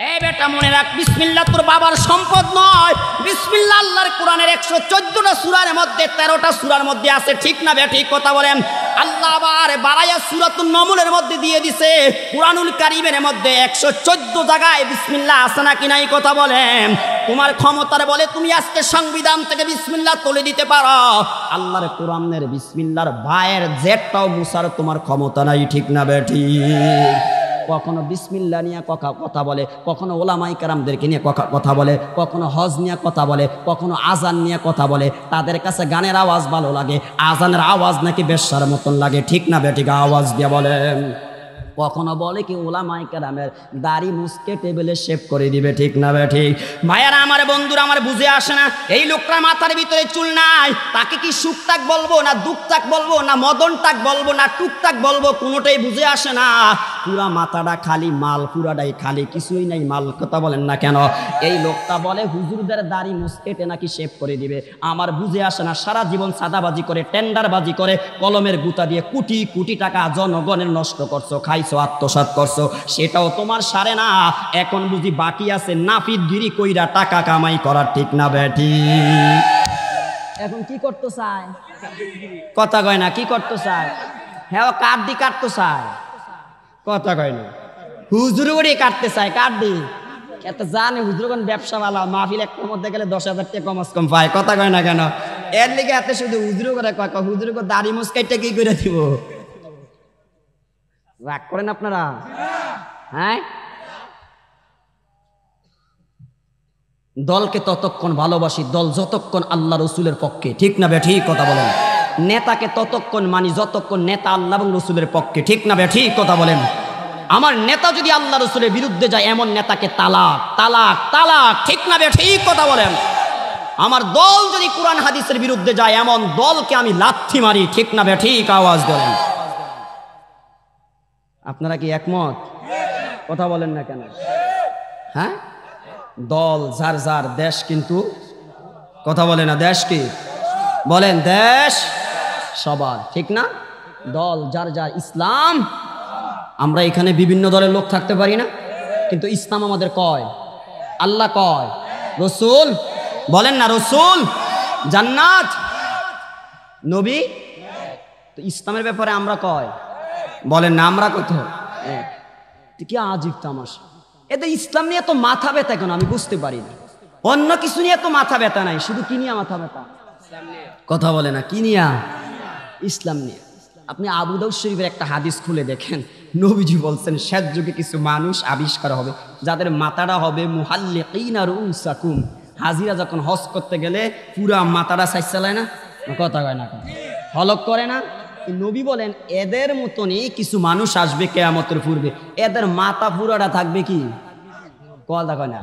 बेटा मने राख बिस्मिल्लाह तोर बाबार सम्पद नय बिस्मिल्लाह आल्लाहर कुरानेर 114 टा सूरार मध्ये 13 टा सूरार मध्ये आछे ठीक ना बेठिक कथा बोलेन अल्लाह बारे बाराया सूरातुन नमलेर मध्ये दिए दिसे कुरानुल कारीमेर मध्ये 114 জায়গায় बिस्मिल्लाह आछे नाकि नाई कथा बोलेन तुम्हार क्षमतार बोले तुमी आजके संविधान थेके बिस्मिल्लाह तुले दिते पारो आल्लाहर कुरानेर बिस्मिल्लाहर भाइर जेटाओ मुसार तुम्हार क्षमता नाई ठीक ना बेठिक कखनो बिस्मिल्लाह निया कथा बोले कखनो ओलामाए केरामदेरके निया कथा बोले कखनो हज निया कथा बोले कखनो आजान निया कथा बोले तादेर काछे गानेर आवाज भालो लागे आजानेर आवाज नाकि बेश्यार मतन लागे ठीक ना बेठिक आवाज दिया बोले कखनो बोले कि ओलामाए केरामेर दाढ़ी मुछके टेबिले शेभ करे दिबे ठीक ना बेठिक भाइयारा आमार बंधुरा आमार बुझे आसे ना एई लोकटार माथार भितरे चुल नाई ताके कि सुखटाक बोलबो ना दुखटाक बोलबो ना मदनटाक बोलबो ना टुकटाक बोलबो कोनोटाई बुझे आसे ना पूरा माथाटा खाली माल पूराटाई खाली किछुई नाई माल कथा बोलेन ना केन एई लोकटा बोले हुजुरदेर दाढ़ी मुछकेटे नाकि शेभ करे दिबे आमार बुझे आसे ना सारा जीवन सादाबाजी करे टेंडारबाजी करे कलमेर गुता दिये कोटी कोटी टाका जनगणेर नष्ट करछो खाई आत्मसात करছো সেটাও তোমার সারে না এখন বুঝি বাকি আছে নাফিদগিরি কইরা টাকা কামাই করার ঠিক না বেটি এখন কি করতে চায় কথা কয় না কি করতে চায় হ্যাঁ ও কাট দি কাটতে চায় কথা কয় না হুজুরুরি কাটতে চায় কাট দি এত জানে হুজুরগণ ব্যবসাওয়ালা মাহফিল একটার মধ্যে গেলে 10000 টাকা কম পায় কথা কয় না কেন এর লাগি এত শুধু হুজুর করে কয় হুজুর কো দাড়ি মুসকাইটা কি করে দিব রাগ করেন আপনারা হ্যাঁ দলকে ততক্ষণ ভালোবাসি দল যতক্ষণ আল্লাহ রাসূলের পক্ষে ঠিক না বেঠি কথা বলেন নেতাকে ততক্ষণ মানি যতক্ষণ নেতা আল্লাহ এবং রাসূলের পক্ষে ঠিক না বেঠি কথা বলেন আমার নেতা যদি আল্লাহ রাসূলের বিরুদ্ধে যায় এমন নেতাকে তালাক তালাক তালাক ঠিক না বেঠি কথা বলেন আমার দল যদি কুরআন হাদিসের বিরুদ্ধে যায় এমন দলকে আমি লাথি মারি ঠিক না বেঠি আওয়াজ দেন আপনারা কি একমত কথা বলেন না কেন হ্যাঁ দল যার যার দেশ কিন্তু কথা বলে না দেশ কি বলেন দেশ সবার ঠিক না দল যার যার ইসলাম আমরা এখানে বিভিন্ন দলের লোক থাকতে পারি না কিন্তু ইসলাম আমাদের কয় আল্লাহ কয় রাসূল বলেন না রাসূল জান্নাত নবী তো ইসলামের ব্যাপারে আমরা কয় বলেন না আমরা কত কি আজীব তামাশা এতে ইসলাম নিয়ে তো মাথা ব্যথা কেন আমি বুঝতে পারি না অন্য কিছু নিয়ে তো মাথা ব্যথা নাই শুধু কি নিয়ে মাথা ব্যথা ইসলাম নিয়ে কথা বলে না কি নিয়ে ইসলাম নিয়ে আপনি আবু দাউদ শরীফের একটা হাদিস খুলে দেখেন নবীজি বলছেন শেষ যুগে কিছু মানুষ আবিষ্কার হবে যাদের মাথাটা হবে মুহাল্লিকিনা রুসাকুম হাজীরা যখন হজ করতে গেলে পুরো মাথাটা সাইছালায় না কথা কয় না হলক করে না নবী বলেন এদের মতনই কিছু মানুষ আসবে কিয়ামতের পূর্বে এদের মাথা পুরাটা থাকবে কি কথা কয় না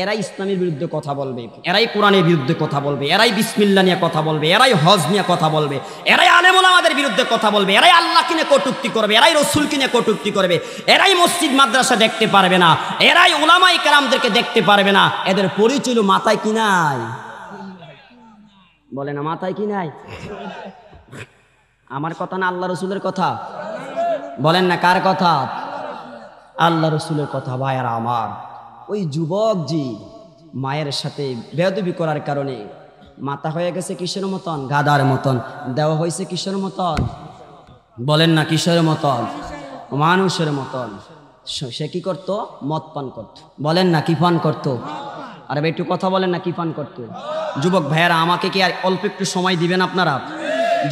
এরাই ইসলামের বিরুদ্ধে কথা বলবে এরাই কোরআনের বিরুদ্ধে কথা বলবে এরাই বিসমিল্লাহ নিয়ে কথা বলবে এরাই হজ নিয়ে কথা বলবে এরাই আলেম ওলামাদের বিরুদ্ধে কথা বলবে এরাই আল্লাহকে নিয়ে কটূক্তি করবে এরাই রাসূলকে নিয়ে কটূক্তি করবে এরাই মসজিদ মাদ্রাসা দেখতে পারবে না এরাই উলামায়ে কেরামদেরকে দেখতে পারবে না এদের পরিচয় হলো মাথায় কি নাই বলে না মাথায় কি নাই আমার কথা না আল্লাহ রাসূলের কথা বলেন না কার কথা আল্লাহ রাসূলের কথা ভাইরা আমার ওই যুবক জি মায়ের সাথে বেয়াদবি করার কারণে মাথা হয়ে গেছে কিসের মতন গাদার মতন দেহ হয়েছে কিসের মতন বলেন না কিসের মতন মানুষের মতন সে কি করত মদ পান করত বলেন না কি পান করত আরে একটু কথা বলেন না কি পান করত যুবক ভাইরা আমাকে কি আর অল্প একটু সময় দিবেন আপনারা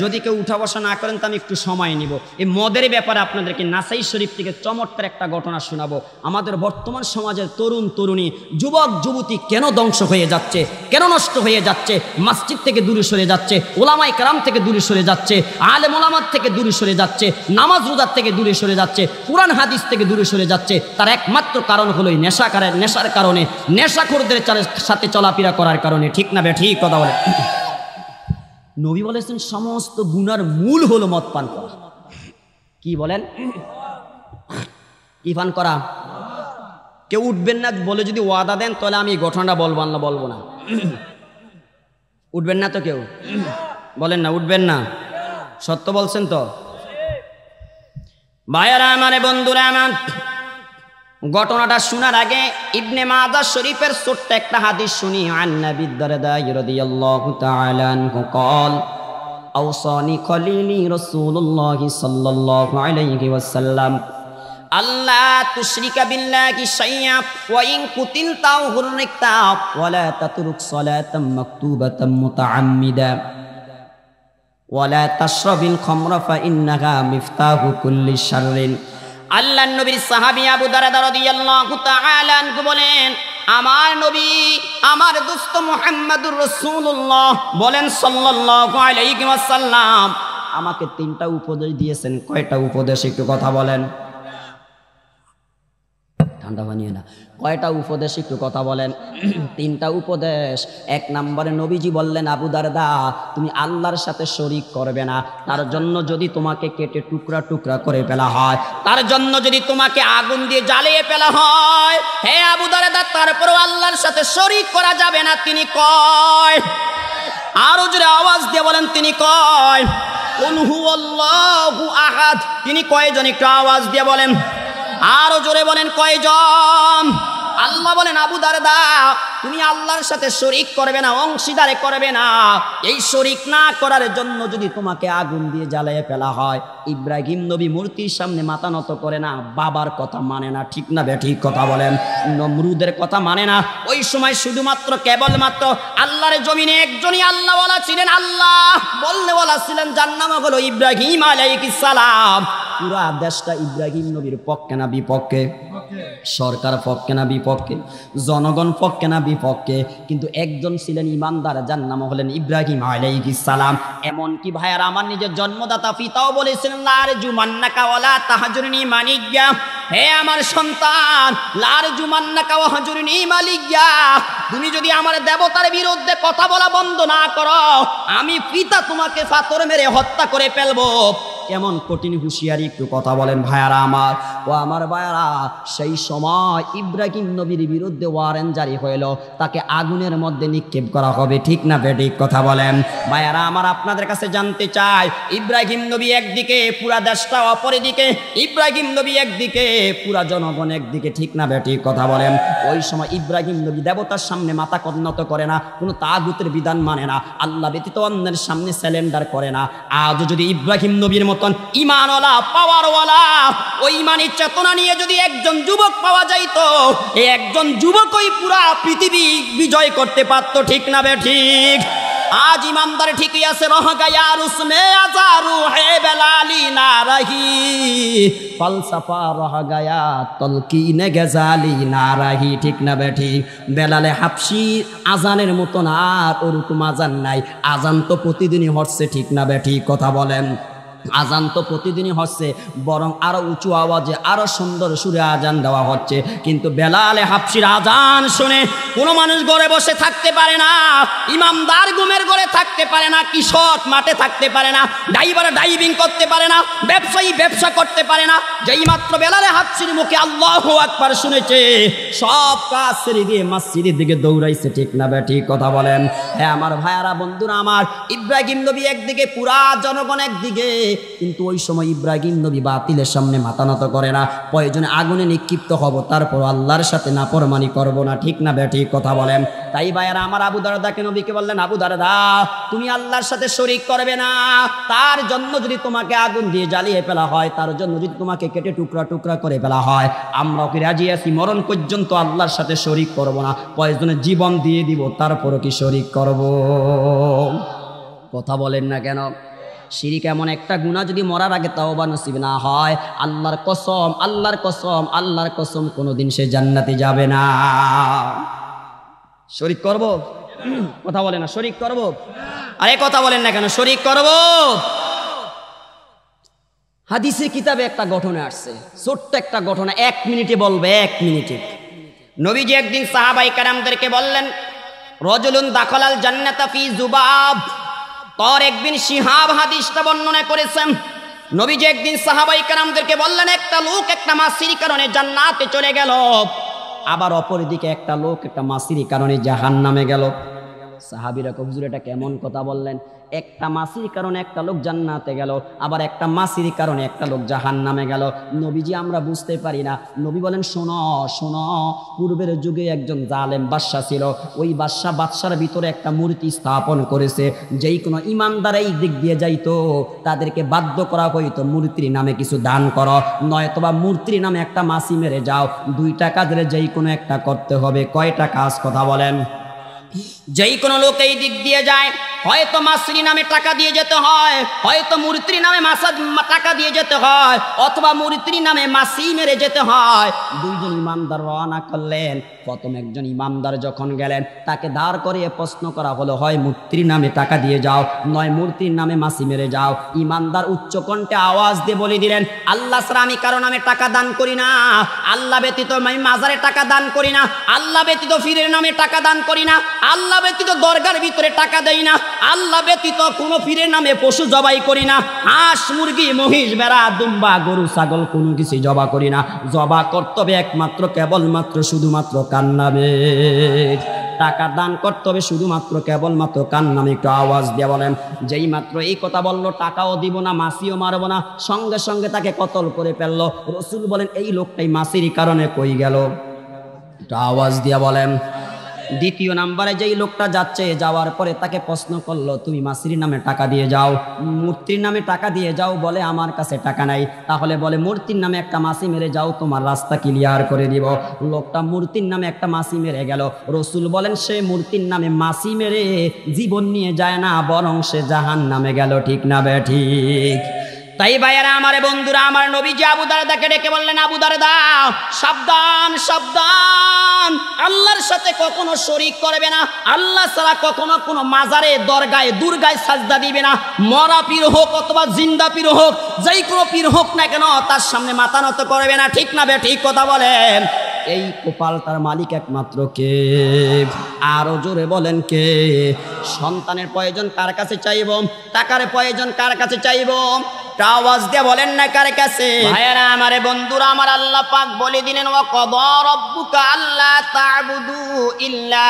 যদি কেউ উঠা বসা না করেন তো আমি একটু সময় নিব এই মদের ব্যাপারে আপনাদেরকে নাসাই শরীফ থেকে চমৎকার একটা ঘটনা শোনাবো আমাদের বর্তমান সমাজের তরুণ তরুণী যুবক যুবতী কেন ধ্বংস হয়ে যাচ্ছে কেন নষ্ট হয়ে যাচ্ছে মসজিদ থেকে দূরে সরে যাচ্ছে ওলামায়ে কেরাম থেকে দূরে সরে যাচ্ছে আলেম ওলামা থেকে দূরে সরে যাচ্ছে নামাজ রোজা থেকে দূরে সরে যাচ্ছে কুরআন হাদিস থেকে দূরে সরে যাচ্ছে তার একমাত্র কারণ হলো এই নেশার কারণে নেশাখোরদের সাথে চলাফেরা করার কারণে ঠিক না ঠিক কথা বলে নবী বলেছেন সমস্ত গুনার মূল হলো মদ পান করা কি বলেন কি পান করা কেউ উঠবেন না বলে যদি ওয়াদা দেন তাহলে আমি ঘটনাটা বলবো না উঠবেন না তো কেউ বলেন না উঠবেন না সত্য বলছেন তো ভাইয়ারা আমারে বন্ধুরা আমার घटनाटा शोनार आगे इब्ने माजा शरीफेर छोट्ट एकटा हादिस शुनी आन्नबी दरदा रदियल्लाहु ताआला अन्हु कल औसानी खलीली रसूलुल्लाह सल्लल्लाहु अलैहि वसल्लम अल्ला तुशरिका बिल्लाहि शैया व इन कुतिलता हुर्रिकता व ला ततरुक सलातम मक्तूबतम मुतअम्मिदा व ला तशरबिल खमरा फ इन्नहा मिफ्ताहु कुल्ली शर्रिन। আল্লাহর নবীর সাহাবী আবু দারদা রাদিয়াল্লাহু তাআলা আনহু বলেন, আমার নবী আমার দোস্ত মুহাম্মদুর রাসূলুল্লাহ বলেন সাল্লাল্লাহু আলাইহি ওয়াসাল্লাম আমাকে তিনটা উপদেশ দিয়েছেন। কয়টা উপদেশ? একটু কথা বলেন, ঠান্ডা বানিয়ে না। কয়টা উপদেশ? একটু কথা বলেন। তিনটা উপদেশ। এক নম্বরে নবীজি বললেন, আবু দারদা তুমি আল্লাহর সাথে শরিক করবে না। তার জন্য যদি তোমাকে কেটে টুকরা টুকরা করে ফেলা হয়, তার জন্য যদি তোমাকে আগুন দিয়ে জ্বালিয়ে ফেলা হয়, হে আবু দারদা তারপরেও আল্লাহর সাথে শরিক করা যাবে না। তিনি কয়, আরো জোরে আওয়াজ দিয়ে বলেন, তিনি কয় কুল হুয়াল্লাহু আহাদ। তিনি কয়জন? একটু আওয়াজ দিয়ে বলেন। আরো জোরে বলেন, কয়জন? আল্লাহ বলেন, আবু দারদা তুমি আল্লাহর সাথে শরীক করবে না, অংশীদারে করবে না। এই শরীক না করার জন্য যদি তোমাকে আগুন দিয়ে জ্বালিয়ে ফেলা হয়। ইব্রাহিম নবী মূর্তির সামনে মাথা নত করে না, বাবার কথা মানে না, ঠিক না ঠিক কথা বলেন, নমরুদের কথা মানে না। ওই সময় শুধুমাত্র কেবলমাত্র আল্লাহর জমিনে একজনই আল্লাহ বলা ছিলেন, আল্লাহ বললে বলা ছিলেন, যার নাম হলো ইব্রাহিম আলাইহিস সালাম। পুরা দেশটা ইব্রাহিম নবীর পক্ষে না বিপক্ষে? সরকার পক্ষে না বিপক্ষে? জনগণ পক্ষে না বিপক্ষে? কিন্তু একজন ছিলেন ইমানদার, যার নাম হলেন ইব্রাহিম আলাইহিস সালাম। এমনকি ভাইয়ার আমার নিজের জন্মদাতা পিতাও বলেছিলেন, লারজু মান্নাকা ওয়ালা তাহজুরনি মানিয়া, হে আমার সন্তান, লারজু মান্নাকা ওয়া হাজুরনি মালিয়া, তুমি যদি আমার দেবতার বিরুদ্ধে কথা বলা বন্ধ না করো আমি পিতা তোমাকে পাথর মেরে হত্যা করে ফেলবো। কেমন কঠিন হুঁশিয়ারি! একটু কথা বলেন ভাইয়ারা আমার ও আমার ভাইয়ারা। সেই সময় ইব্রাহিম নবীর বিরুদ্ধে ওয়ারেন্ট জারি হইল, তাকে আগুনের মধ্যে নিক্ষেপ করা হবে, ঠিক না বেঠিক কথা বলেন। ভাইয়ারা আমার আপনাদের কাছে জানতে চাই, ইব্রাহিম নবী একদিকে, পুরা দেশটা অপরদিকে, ইব্রাহিম নবী একদিকে, পুরা জনগণ একদিকে, ঠিক না বেঠিক কথা বলেন। ওই সময় ইব্রাহিম নবী দেবতার সামনে মাথা কন্নত করে না, কোনো তাগুতের বিধান মানে না, আল্লাহ ব্যতীত অন্যের সামনে স্যালেন্ডার করে না। আজ যদি ইব্রাহিম নবীর মতন ইমানওয়ালা, পাওয়ারওয়ালা, ওই ইমানের চেতনা নিয়ে যদি একজন যুবক পাওয়া যাইত, এই একজন যুবকই পুরা পৃথিবী বিজয় করতে পারত, ঠিক না বে ঠিক? আজ ইমানদার ঠিকই আছে, রহ গয়া রুসমে আজারু হে বেলালি না রহি, ফলসফা রহ গয়া তলকিন গজালি না রহি, ঠিক না বে ঠিক? বেলালে হাফসি আজানের মতন আর ওরকম আজান নাই। আজান তো প্রতিদিনই হচ্ছে, ঠিক না বে ঠিক কথা বলেন? আজান তো প্রতিদিনই হচ্ছে, বরং আরো উঁচু আওয়াজে, আরো সুন্দর সুরে আজান দেওয়া হচ্ছে। কিন্তু বেলালে হাফসির আজান শুনে কোনো মানুষ ঘরে বসে থাকতে পারে না, ইমামদার ঘুমের ঘরে থাকতে পারে না, কৃষক মাঠে থাকতে পারে না, ড্রাইভার ড্রাইভিং করতে পারে না, ব্যবসায়ী ব্যবসা করতে পারে না। যেই মাত্র বেলালে হাফসির মুখে আল্লাহু আকবার শুনেছে, সব কাজ ছেড়ে দিয়ে মসজিদের দিকে দৌড়াইছে, ঠিক না ঠিক কথা বলেন? হ্যাঁ আমার ভাইয়ারা, বন্ধুরা আমার, ইব্রাহিম নবী একদিকে, পুরা জনগণ একদিকে, কিন্তু ওই সময় ইব্রাহিম নবী বাতিলের সামনে মাথা নত করে না। প্রয়োজনে আগুনে নিক্ষিপ্ত হব, তারপর আল্লাহর সাথে নাফরমানি করব না, ঠিক না বেঠিক কথা বলেন? তাই ভাইয়ারা আমার, আবু দারদাকে নবীকে বললেন, আবু দারদা তুমি আল্লাহর সাথে শরিক করবে না, তার জন্য যদি তোমাকে আগুন দিয়ে জ্বালিয়ে ফেলা হয়, তার জন্য যদি তোমাকে কেটে টুকরা টুকরা করে ফেলা হয়, আমরা কি রাজি আছি? মরণ পর্যন্ত আল্লাহর সাথে শরিক করব না, প্রয়োজনে জীবন দিয়ে দিব, তারপরও কি শরিক করব? কথা বলেন না কেন? শিরিক এমন একটা গুনাহ, যদি মরার আগে তাওবা নসিব না হয়, আল্লাহর কসম, আল্লাহর কসম, আল্লাহর কসম, কোনোদিন সে জান্নাতে যাবে না। শরিক করব? কথা বলে না। শরিক করব? আরে কথা বলেন না কেন? শরিক করব? হাদিসে কিতাবে একটা ঘটনা আসছে, ছোট্ট একটা ঘটনা, এক মিনিটে বলবে, এক মিনিটে। নবীজি একদিন সাহাবায়ে কেরামদেরকে বললেন, রজুলুন দাখালাল জান্নাতা ফি যুবাব। তার একদিন শিহাব হাদিসটা বর্ণনা করেছেন, নবীজি একদিন সাহাবায়ে কেরামদেরকে বললেন, একটা লোক একটা মাছির কারণে জান্নাতে চলে গেল, আবার অপরদিকে একটা লোক একটা মাছির কারণে জাহান্নামে গেল। সাহাবীরা হুজুর এটা কেমন কথা বললেন। একটা মাছির কারণে একটা লোক জান্নাতে গেল, আবার একটা মাছির কারণে একটা লোক জাহান্নামে গেল। নবীজি আমরা বুঝতে পারি না। নবী বলেন শোনো শোনো, পূর্বের যুগে একজন জালেম বাদশা ছিল, ওই বাদশার ভিতরে একটা মূর্তি স্থাপন করেছে, যেই কোনো ইমানদার এই দিক দিয়ে যাইতো তাদেরকে বাধ্য করা হইতো মূর্তির নামে কিছু দান করো, নয়তোবা মূর্তির নামে একটা মাছি মেরে যাও, দুইটা কাজের যেই কোনো একটা করতে হবে। কয়টা কাজ কথা বলেন? যেই কোনো লোক এই দিক দিয়ে যায় হয়তো মাসরি নামে টাকা দিয়ে যেতে হয়, হয়তো মূর্তির নামে টাকা দিয়ে যেতে হয়, অথবা মূর্তির নামে মাসি মেরে যেতে হয়। দুইজন ইমানদার রওনা করলেন। প্রথম একজন ইমানদার যখন গেলেন তাকে দাঁড় করিয়ে প্রশ্ন করা হলো, হয় মূর্তির নামে টাকা দিয়ে যাও, নয় মূর্তির নামে মাসি মেরে যাও। ইমানদার উচ্চকণ্ঠে আওয়াজ দিয়ে বলে দিলেন, আল্লাহ ছাড়া আমি কারো নামে টাকা দান করি না, আল্লাহ ব্যতীত আমি মাজারে টাকা দান করি না, আল্লাহ ব্যতীত ফিরের নামে টাকা দান করি না, আল্লাহ ব্যতীত দরগার ভিতরে টাকা দেই না, আল্লাহ ব্যতীত কোনো পীরের নামে পশু জবাই করি না, হাঁস মুরগি মহিষ ভেড়া দুম্বা গরু ছাগল কোনো কিছু জবা করি না, জবা কর্তব্য একমাত্র কেবলমাত্র শুধুমাত্র কার নামে, টাকা দান করতে হবে শুধুমাত্র কেবলমাত্র কার নামে। একটু আওয়াজ দিয়ে বলেন। যেই মাত্র এই কথা বললো টাকাও দিব না মাছিও মারব না, সঙ্গে সঙ্গে তাকে কতল করে ফেললো। রসুল বলেন এই লোকটাই মাছির কারণে কই গেল? একটা আওয়াজ দিয়ে বলেন। দ্বিতীয় নাম্বারে যেই লোকটা যাচ্ছে, যাওয়ার পরে তাকে প্রশ্ন করলো, তুমি মাসির নামে টাকা দিয়ে যাও, মূর্তির নামে টাকা দিয়ে যাও, বলে আমার কাছে টাকা নাই। তাহলে বলে মূর্তির নামে একটা মাছি মেরে যাও, তোমার রাস্তা ক্লিয়ার করে দিব। লোকটা মূর্তির নামে একটা মাছি মেরে গেল। রসুল বলেন সে মূর্তির নামে মাছি মেরে জীবন নিয়ে যায় না, বরং সে জাহান নামে গেল। ঠিক না বে ঠিক? তাই ভাইয়েরা আমারে বন্ধুরা আমার, নবীজি আবু দারদাকে ডেকে বললেন, আবু দারদা সাবধান সাবধান, আল্লাহর সাথে কখনো শরীক করবে না, আল্লাহ ছাড়া কখনো কোনো মাজারে দরগায় দুর্গায় সাজদা দিবে না, মরা পীর হোক অথবা জিন্দা পীর হোক, যেই কোনো পীর হোক না কেন তার সামনে মাথা নত করবে না। ঠিক না বে ঠিক কথা বলেন? এই কপাল তার মালিক একমাত্র কে? আরো জোরে বলেন কে? সন্তানের প্রয়োজন কার কাছে চাইব? টাকার প্রয়োজন কার কাছে চাইব? আওয়াজ দিয়ে বলেন না কার কাছে? ভাইরা আমারে বন্ধুরা আমার, আল্লাহ পাক বলে দিলেন, ওয়া কদা রাব্বুকা আল্লা তা'বুদু ইল্লা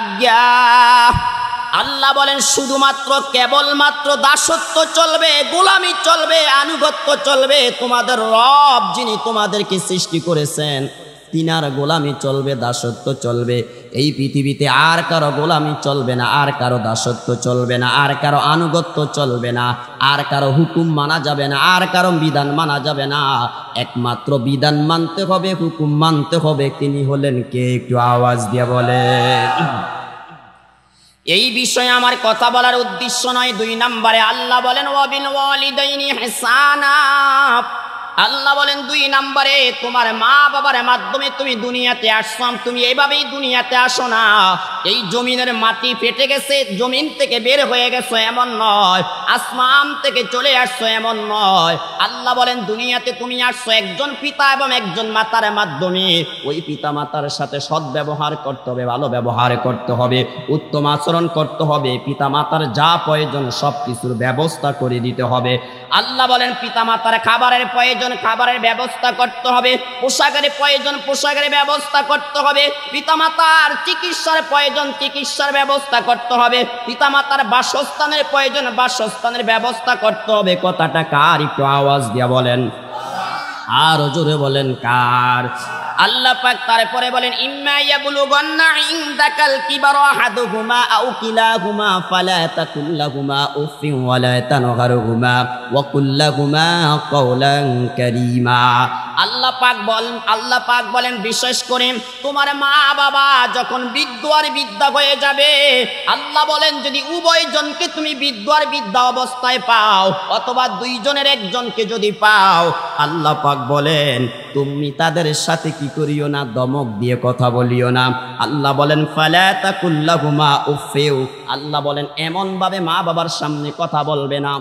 ইয়াহ। আল্লাহ বলেন শুধুমাত্র কেবলমাত্র দাসত্ব চলবে, গোলামি চলবে, আনুগত্য চলবে, তোমাদের রব যিনি তোমাদেরকে সৃষ্টি করেছেন তিনার গোলামি চলবে, দাসত্ব চলবে। এই পৃথিবীতে আর কারো গোলামি চলবে না, আর কারো দাসত্ব চলবে না, আর কারো আনুগত্য চলবে না, আর কারো হুকুম মানা যাবে না, আর কারো বিধান মানা যাবে না। একমাত্র বিধান মানতে হবে, হুকুম মানতে হবে। তিনি হলেন কে? একটু আওয়াজ দিয়ে বলে। এই বিষয়ে আমার কথা বলার উদ্দেশ্য নয়। দুই নম্বরে আল্লাহ বলেন, ওয়াবিল ওয়ালিদাইনি ইহসানা। আল্লাহ বলেন দুই নম্বরে তোমার মা বাবার মাধ্যমে তুমি দুনিয়াতে আসছো। তুমি এইভাবেই দুনিয়াতে আসো না, এই জমিনের মাটি ফেটে গেছে, জমিন থেকে বের হয়ে গেছো এমন নয়, আসমান থেকে চলে আসছো এমন নয়। আল্লাহ বলেন দুনিয়াতে তুমি আসছো একজন পিতা এবং একজন মাতার মাধ্যমে। ওই পিতা মাতার সাথে সৎ ব্যবহার করতে হবে, ভালো ব্যবহার করতে হবে, উত্তম আচরণ করতে হবে, পিতা মাতার যা প্রয়োজন সব কিছুর ব্যবস্থা করে দিতে হবে। আল্লাহ বলেন পিতা মাতার খাবারের প্রয়োজন, খাবারের ব্যবস্থা করতে হবে, পোশাকের প্রয়োজন পোশাকের ব্যবস্থা করতে হবে, পিতামাতার চিকিৎসার প্রয়োজন চিকিৎসার ব্যবস্থা করতে হবে, পিতামাতার বাসস্থানের প্রয়োজন বাসস্থানের ব্যবস্থা করতে হবে। কথাটা কার? একটু আওয়াজ দিয়া বলেন। আর জোরে বলেন কার? আল্লাহ পাক তারপরে বলেন, ইম্মা ইয়াবলুগান্না ইনদাকাল কিবারা আহাদুহুমা আও কিলাহুমা ফালা তাকুল লাহুমা উফিন ওয়ালা তানহারহুমা ওয়া কুল লাহুমা কাওলান কারীমা। আল্লাহ পাক বলেন বিশেষ করে তোমার মা বাবা যখন বৃদ্ধ আর বৃদ্ধা হয়ে যাবে, আল্লাহ বলেন যদি উভয়জনকে তুমি বৃদ্ধ আর বৃদ্ধা অবস্থায় পাও, অথবা দুইজনের একজনকে যদি পাও, আল্লাহ পাক বলেন তুমি তাদের সাথে কি করিও না, দমক দিয়ে কথা বলিও না। আল্লাহ বলেন ফালা তাকুল লাহুমা উফ। আল্লাহ বলেন এমনভাবে মা বাবার সামনে কথা বলবে না,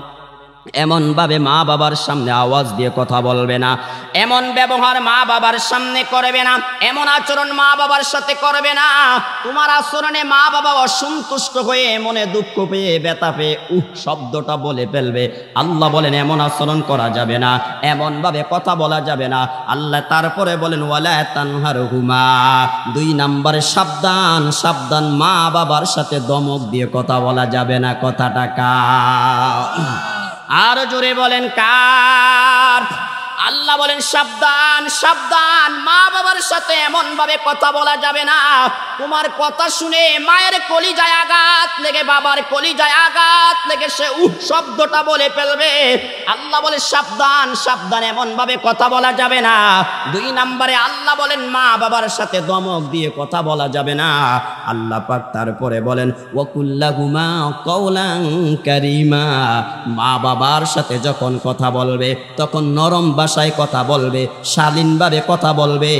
एमन भावे माँ बाबार सामने आवाज़ दिए कथा बोलबे ना, एमन व्यवहार माँ बाबार सामने करबे ना, एमन आचरण माँ बाबार साथे करबे ना। तुम्हार आचरणे माँ बाबा असंतुष्ट हये मने दुःख पेये बेथा पेये उह शब्दटा बोले फेलबे। आल्लाह बोलेन एमन आचरण करा जाबे ना, एमन भावे कथा बोला जाबे ना। आल्लाह तारपरे बोलेन वाला तानहारहुमा, दुई नम्बरे साबधान साबधान माँ बाबार साथे दमक दिए कथा बोला जाबे ना। कथाटा का आर जोरे बोलें कार? আল্লাহ বলেন সাবধান সাবধান মা বাবার সাথে এমন ভাবে কথা বলা যাবে না। তোমার কথা শুনে মায়ের কলিজায় আঘাত লেগে, বাবার কলিজায় আঘাত লেগে সে উহ শব্দটা বলে ফেলবে। আল্লাহ বলে সাবধান সাবধান এমন ভাবে কথা বলা যাবে না। দুই নম্বরে আল্লাহ বলেন মা বাবার সাথে দমক দিয়ে কথা বলা যাবে না। আল্লাহ পাক তারপরে বলেন ওয়াকুল্লাহুমা কওলান কারীমা, মা বাবার সাথে যখন কথা বলবে তখন নরম ভাষায় কথা বলবে, শালীনভাবে কথা বলবে,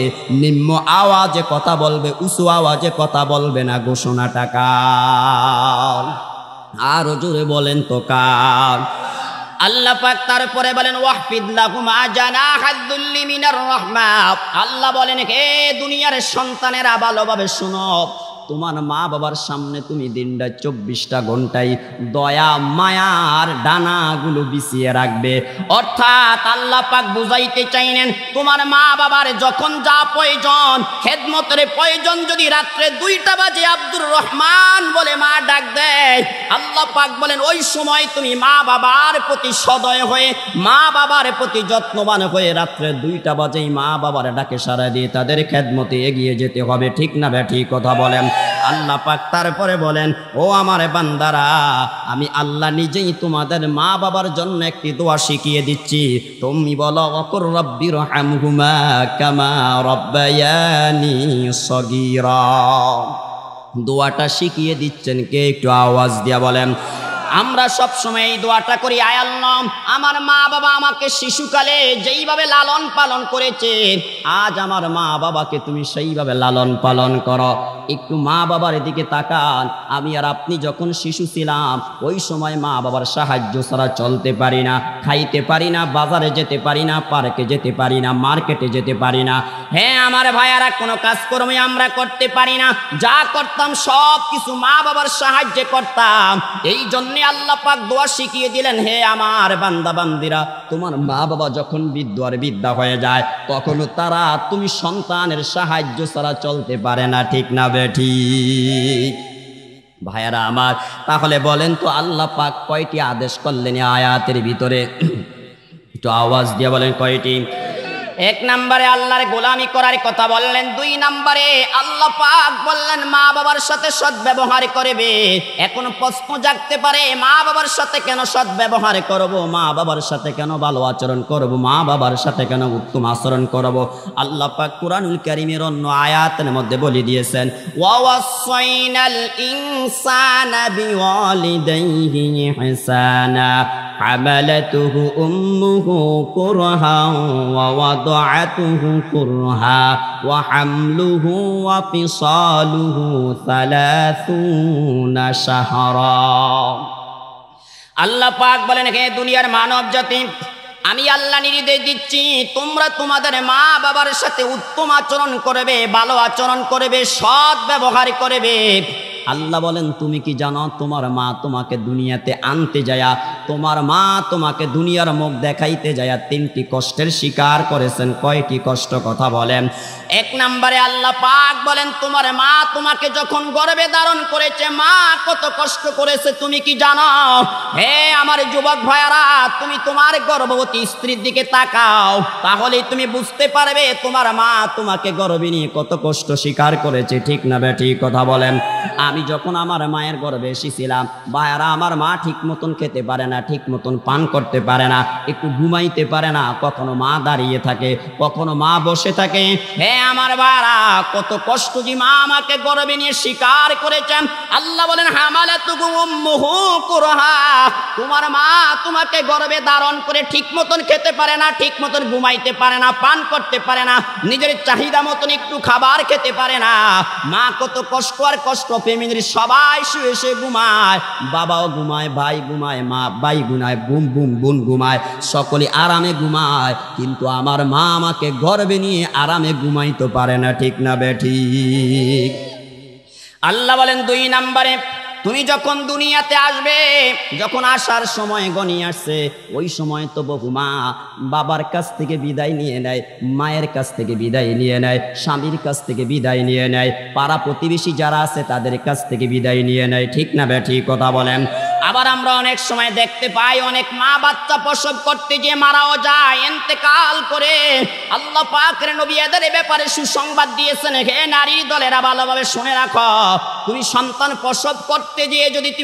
নিম্ন আওয়াজে কথা বলবে, উঁচু আওয়াজে কথা বলবে না। ঘোষণা টাকা আর জোরে বলেন তো কার? আল্লাহ পাক তারপরে বলেন ওয়াহফিদ লাহুমা জানাহাদ দুল্লি মিনার রাহমা। আল্লাহ বলেন হে দুনিয়ার সন্তানেরা ভালোভাবে শুনো, তোমার মা বাবার সামনে তুমি দিনটা ২৪টা ঘন্টায় দয়া মায়ার ডানাগুলো বিছিয়ে রাখবে। অর্থাৎ আল্লাহ পাক বুঝাইতে চাইলেন তোমার মা বাবার যখন যা প্রয়োজন, খেদমতের প্রয়োজন, যদি রাত্রে ২টা বাজে আব্দুর রহমান বলে মা ডাক দেয়, আল্লাহ পাক বলেন ওই সময় তুমি মা বাবার প্রতি সদয় হয়ে, মা বাবার প্রতি যত্নবান হয়ে রাত্রে ২টা বাজেই মা বাবার ডাকে সাড়া দিয়ে তাদের খেদমতে এগিয়ে যেতে হবে। ঠিক না ব্যাঠিক কথা বলেন? আল্লাহ পাক তারপরে বলেন ও আমার বান্দারা, আমি আল্লাহ নিজেই তোমাদের মা বাবার জন্য একটি দোয়া শিখিয়ে দিচ্ছি। তুমি বলো ওয়াকুর রব্বির হামহুমা কামা রব্বায়ানি সগীরা। দোয়াটা শিখিয়ে দিচ্ছেন কে? একটু আওয়াজ দিয়া বলেন। আমরা সব সময় এই দোয়াটা করি, আয় আল্লাহ আমার মা বাবা আমাকে শিশুকালে যেইভাবে লালন পালন করেছে আজ আমার মা বাবাকে তুমি সেইভাবে লালন পালন করো। একটু মা বাবার দিকে তাকান, আমি আর আপনি যখন শিশু ছিলাম ওই সময় মা বাবার সাহায্য ছাড়া চলতে পারি না, খাইতে পারি না, বাজারে যেতে পারি না, পার্কে যেতে পারি না, মার্কেটে যেতে পারি না। হ্যাঁ আমার ভাইয়ারা, কোনো কাজকর্মে আমরা করতে পারি না, যা করতাম সব কিছু মা বাবার সাহায্যে করতাম। এই জন্যে আল্লাহ পাক দোয়া শিখিয়ে দিলেন হে আমার বান্দা বান্দিরা, তোমার মা বাবা যখন বৃদ্ধ আর বৃদ্ধা হয়ে যায় তখনও তারা তুমি সন্তানের সাহায্য ছাড়া চলতে পারে না। ঠিক না ঠিক? ভাইয়ারা আমার, তাহলে বলেন তো আল্লাহ পাক কয়টি আদেশ করলেন আয়াতের ভিতরে? একটু আওয়াজ দিয়ে বলেন কয়টি? এক নম্বরে আল্লাহর গোলামি করার কথা বললেন, দুই নম্বরে আল্লাহ পাক বললেন মা বাবার সাথে সদ্ব্যবহার করবে। এখন প্রশ্ন জাগতে পারে মা বাবার সাথে কেন সদ্ব্যবহার করব, মা বাবার সাথে কেন ভালো আচরণ করব, মা বাবার সাথে কেন উত্তম আচরণ করব? আল্লাহ পাক কুরআনুল কারীমের অন্য আয়াতের মধ্যে বলে দিয়েছেন ওয়াসাইনাল ইনসানা বিওয়ালিদাইহি ইহসানা হামালাতুহু উম্মুহু কুরহা ওয়া ওয়াদাআতুহু কুরহা ওয়া হামলুহু ওয়া ফিসালুহু 30 শাহরা। আল্লাহ পাক বলেন হে দুনিয়ার মানব জাতি, আমি আল্লাহ নির্দেশ দিচ্ছি তোমরা তোমাদের মা বাবার সাথে উত্তম আচরণ করবে, ভালো আচরণ করবে, সৎ ব্যবহার করবে। আল্লাহ বলেন তুমি কি জানো তোমার মা তোমাকে দুনিয়াতে আনতে যায়া, তোমার মা তোমাকে দুনিয়ার মুখ দেখাইতে যায়া 3টি কষ্টের শিকার করেছেন। কয়টি কষ্ট? কথা বলেন। এক নম্বরে আল্লাহ পাক বলেন তোমার মা তোমাকে যখন গর্ভে ধারণ করেছে মা কত কষ্ট করেছে তুমি কি জানো? হে আমার যুবক ভাইয়ারা, তুমি তোমার গর্ভবতী স্ত্রীর দিকে তাকাও, তাহলেই তুমি বুঝতে পারবে তোমার মা তোমাকে গর্ভে নিয়ে কত কষ্ট স্বীকার করেছে। ঠিক না বেঠিক কথা বলেন? আমি যখন আমার মায়ের গর্ভে এসেছিলাম ভাইয়ারা, আমার মা ঠিক মতন খেতে পারে না, ঠিক মতন পান করতে পারে না, একটু ঘুমাইতে পারে না, কখনো মা দাঁড়িয়ে থাকে, কখনো মা বসে থাকে। হ্যাঁ चाहिदा मतन एक खबर खेते मा कत कष्ट और कष्ट फेमिली सबाई शुए शुए घुमाय बाबाओ घुमाय भाई घुमाय मा भाई घुमाय बुम बुम बुन घुमाय सकले आरामे घुमाय किन्तु आमार मा आमाके गर्वे निये आरामे घुमाइते पारे ना ठीक ना बेठिक आल्लाह बोलेन दुई नम्बरे তুমি যখন দুনিয়াতে আসবে যখন আসার সময় গনি আসছে ওই সময় তো বহু মা বাবার কাছ থেকে বিদায় নিয়ে নেয় মায়ের কাছ থেকে বিদায় নিয়ে নেয় স্বামীর কাছ থেকে বিদায় নিয়ে নেয় পাড়া প্রতিবেশী যারা আছে তাদের কাছ থেকে বিদায় নিয়ে নেয় ঠিক না ভাই ঠিক কথা বলেন আবার আমরা অনেক সময় দেখতে পাই অনেক মা বাচ্চা প্রসব করতে গিয়ে মারাও যায় ইন্তেকাল করে আল্লাহ পাকের নবী এদের ব্যাপারে সুসংবাদ দিয়েছেন হে নারী দলেরা ভালোভাবে শুনে রাখো তুমি সন্তান প্রসব করতে সন্তান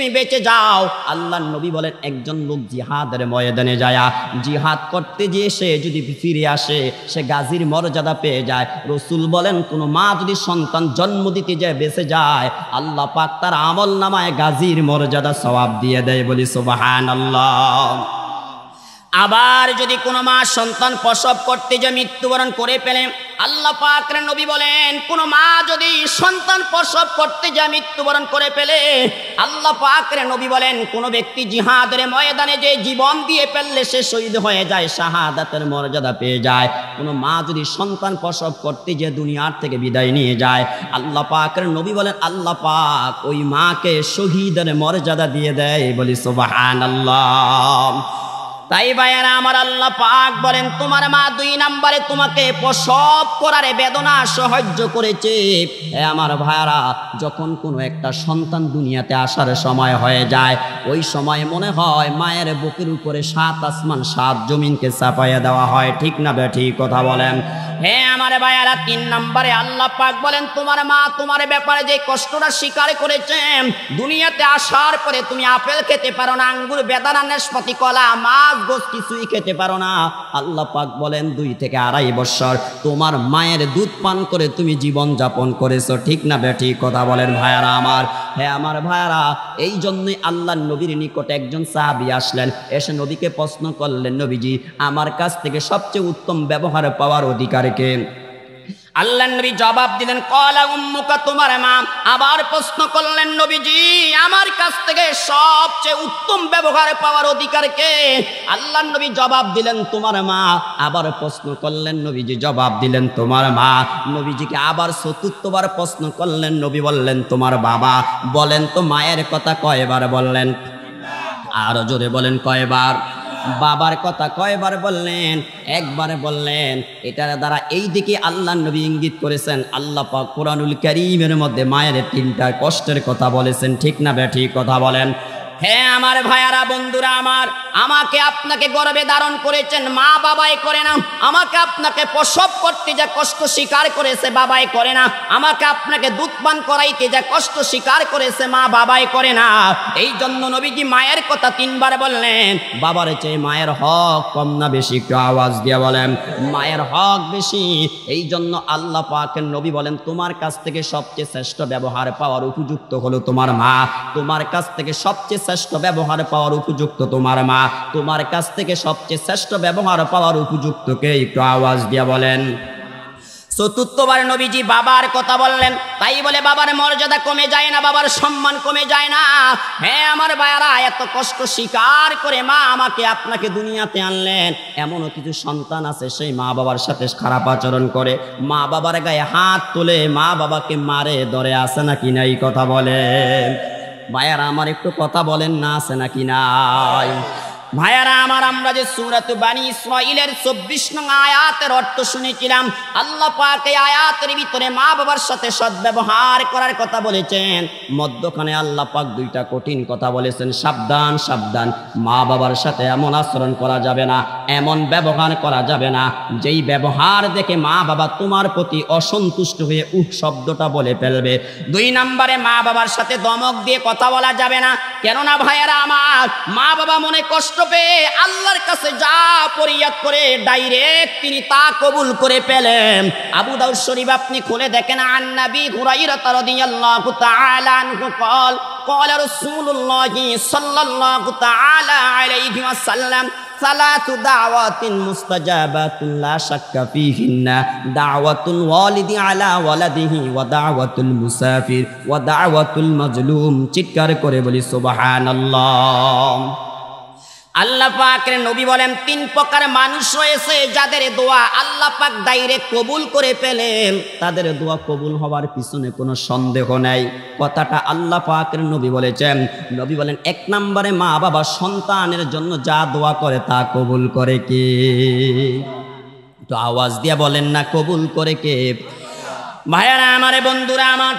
প্রসব করতে যে মৃত্যুবরণ করে ফেলেন আল্লাহ পাকের নবী বলেন কোন মা যদি সন্তান প্রসব করতে যা মৃত্যুবরণ করে ফেলে আল্লাহ পাকের নবী বলেন কোন ব্যক্তি জিহাদের ময়দানে যে জীবন দিয়ে ফেললে সে শহীদ হয়ে যায় শাহাদাতের মর্যাদা পেয়ে যায় কোন মা যদি সন্তান প্রসব করতে যে দুনিয়ার থেকে বিদায় নিয়ে যায় আল্লাহ পাকের নবী বলেন আল্লাহ পাক ওই মাকে শহীদের মর্যাদা দিয়ে দেয় বলি সুবহানাল্লাহ তাই ভাইরা আমার আল্লাহ পাক বলেন তোমার মা দুই নম্বরে তোমাকে প্রসব করার বেদনা সহ্য করেছে হে আমার ভাইরা যখন কোনো একটা সন্তান দুনিয়াতে আসার সময় হয়ে যায় ওই সময় মনে হয় মায়ের বুকের উপরে সাত আসমান সাত জমিনকে চাপাইয়া দেওয়া হয় ঠিক না ভাই ঠিক কথা বলেন হে আমার ভাইরা তিন নম্বরে আল্লাহ পাক বলেন তোমার মা তোমার ব্যাপারে যে কষ্টটা স্বীকার করেছেন দুনিয়াতে আসার পরে তুমি আপেল খেতে পারো না আঙ্গুর বেদানা নাশপাতি কলা মাছ গোস কিছুই খেতে পারো না আল্লাহ পাক বলেন 2 থেকে আড়াই বছর তোমার মায়ের দুধ পান করে তুমি জীবন যাপন করেছো ঠিক না বেটি কথা বলেন ভাইরা আমার হে আমার ভাইরা এই জন্যই আল্লাহর নবীর নিকট একজন সাহাবী আসলেন এসে নবীকে প্রশ্ন করলেন নবীজি আমার কাছ থেকে সবচেয়ে উত্তম ব্যবহার পাওয়ার অধিকার কে আল্লাহ নবী জবাব দিলেন কলা উম্মুকা তোমার মা আবার প্রশ্ন করলেন নবীজি আমার কাছ থেকে সবচেয়ে উত্তম ব্যবহার পাওয়ার অধিকার কে আল্লাহ নবী জবাব দিলেন তোমার মা আবার প্রশ্ন করলেন নবীজি জবাব দিলেন তোমার মা নবীজিকে আবার চতুর্থবার প্রশ্ন করলেন নবী বললেন তোমার বাবা বলেন তো মায়ের কথা কয়বার বললেন আরো জোরে বলেন কয়বার বাবার কথা কয়বার বললেন একবারে বললেন এটার দ্বারা এই দিকে আল্লাহ নবী ইঙ্গিত করেছেন আল্লাহ পাক কোরআনুল কারীমের মধ্যে মায়ের তিনটা কষ্টের কথা বলেছেন ঠিক না ভাই ঠিক কথা বলেন হ্যাঁ আমার ভাইয়ারা বন্ধুরা আমার আমাকে আপনাকে গর্বে ধারণ করেছেন মা বাবাই করে না আমাকে আপনাকে প্রসব করতে যা কষ্ট স্বীকার করেছে বাবাই করে না আমাকে আপনাকে দুধ পান করাইতে যা কষ্ট স্বীকার করেছে মা বাবাই করে না এই জন্য নবীজি মায়ের কথা 3বার বললেন বাবার চেয়ে মায়ের হক কম না বেশি একটু আওয়াজ দিয়ে বলেন মায়ের হক বেশি এই জন্য আল্লাহ পাকের নবী বলেন তোমার কাছ থেকে সবচেয়ে শ্রেষ্ঠ ব্যবহার পাওয়ার উপযুক্ত হলো তোমার মা তোমার কাছ থেকে সবচেয়ে শ্রেষ্ঠ ব্যবহার পাওয়ার উপযুক্ত তোমার মা তোমার কাছ থেকে সবচেয়ে শ্রেষ্ঠ ব্যবহার পাওয়ার উপযুক্ত কে একটু আওয়াজ দিয়ে বলেন চতুর্থবার নবীজি বাবার কথা বললেন তাই বলে বাবার মর্যাদা কমে যায় না বাবার সম্মান কমে যায় না হ্যাঁ আমার ভাইরা এত কষ্ট স্বীকার করে মা আমাকে আপনাকে দুনিয়াতে আনলেন এমনও কিছু সন্তান আছে সেই মা বাবার সাথে খারাপ আচরণ করে মা বাবার গায়ে হাত তোলে মা বাবাকে মারে ধরে আসে নাকি না এই কথা বলেন ভাইয়ারা আমার একটু কথা বলেন না আছে নাকি নাই ভাইয়ারা আমার আমরা যে সূরাত বানী ইসরাঈলের 24 নং আয়াতের অর্থ শুনেছিলাম আল্লাহ পাক এই আয়াতের ভিতরে মা বাবার সাথে সদ্ব্যবহার করার কথা বলেছেন মধ্যখানে আল্লাহ পাক দুইটা কঠিন কথা বলেছেন সাবধান সাবধান মা বাবার সাথে এমন আচরণ করা যাবে না এমন ব্যবহার করা যাবে না যেই ব্যবহার দেখে মা বাবা তোমার প্রতি অসন্তুষ্ট হয়ে উহ শব্দটা বলে ফেলবে 2 নম্বরে মা বাবার সাথে দমক দিয়ে কথা বলা যাবে না কেননা ভাইয়ারা আমার মা বাবা মনে কষ্ট বাস্তবে আল্লাহর কাছে যা ফরিয়াদ করে ডাইরেক্ট তিনি তা কবুল করে পেলেন। আবু দাউদ শরীফ আপনি খুলে দেখেন, আন নবী হুরাইরা রাদিয়াল্লাহু তাআলা আনহু قال قال رسول الله صلى الله تعالى عليه وسلم ثلاث دعوات مستجابات لا شك فيهن دعوة الوالد على ولده ودعوة المسافر ودعوة المظلوم চিৎকার করে বলি সুবহানাল্লাহ। আল্লাহ পাকের নবী বলেন তিন প্রকার মানুষ রয়েছে যাদের দোয়া আল্লাহ পাক ডাইরেক্ট কবুল করে ফেলেন, তাদের দোয়া কবুল হওয়ার পিছনে কোনো সন্দেহ নাই। কথাটা আল্লাহ পাকের নবী বলেছেন। নবী বলেন এক নম্বরে মা বাবা সন্তানের জন্য যা দোয়া করে তা কবুল করে কে? তো আওয়াজ দিয়ে বলেন না, কবুল করে কে? ভাইয়ারা আমারে, বন্ধুরা আমার,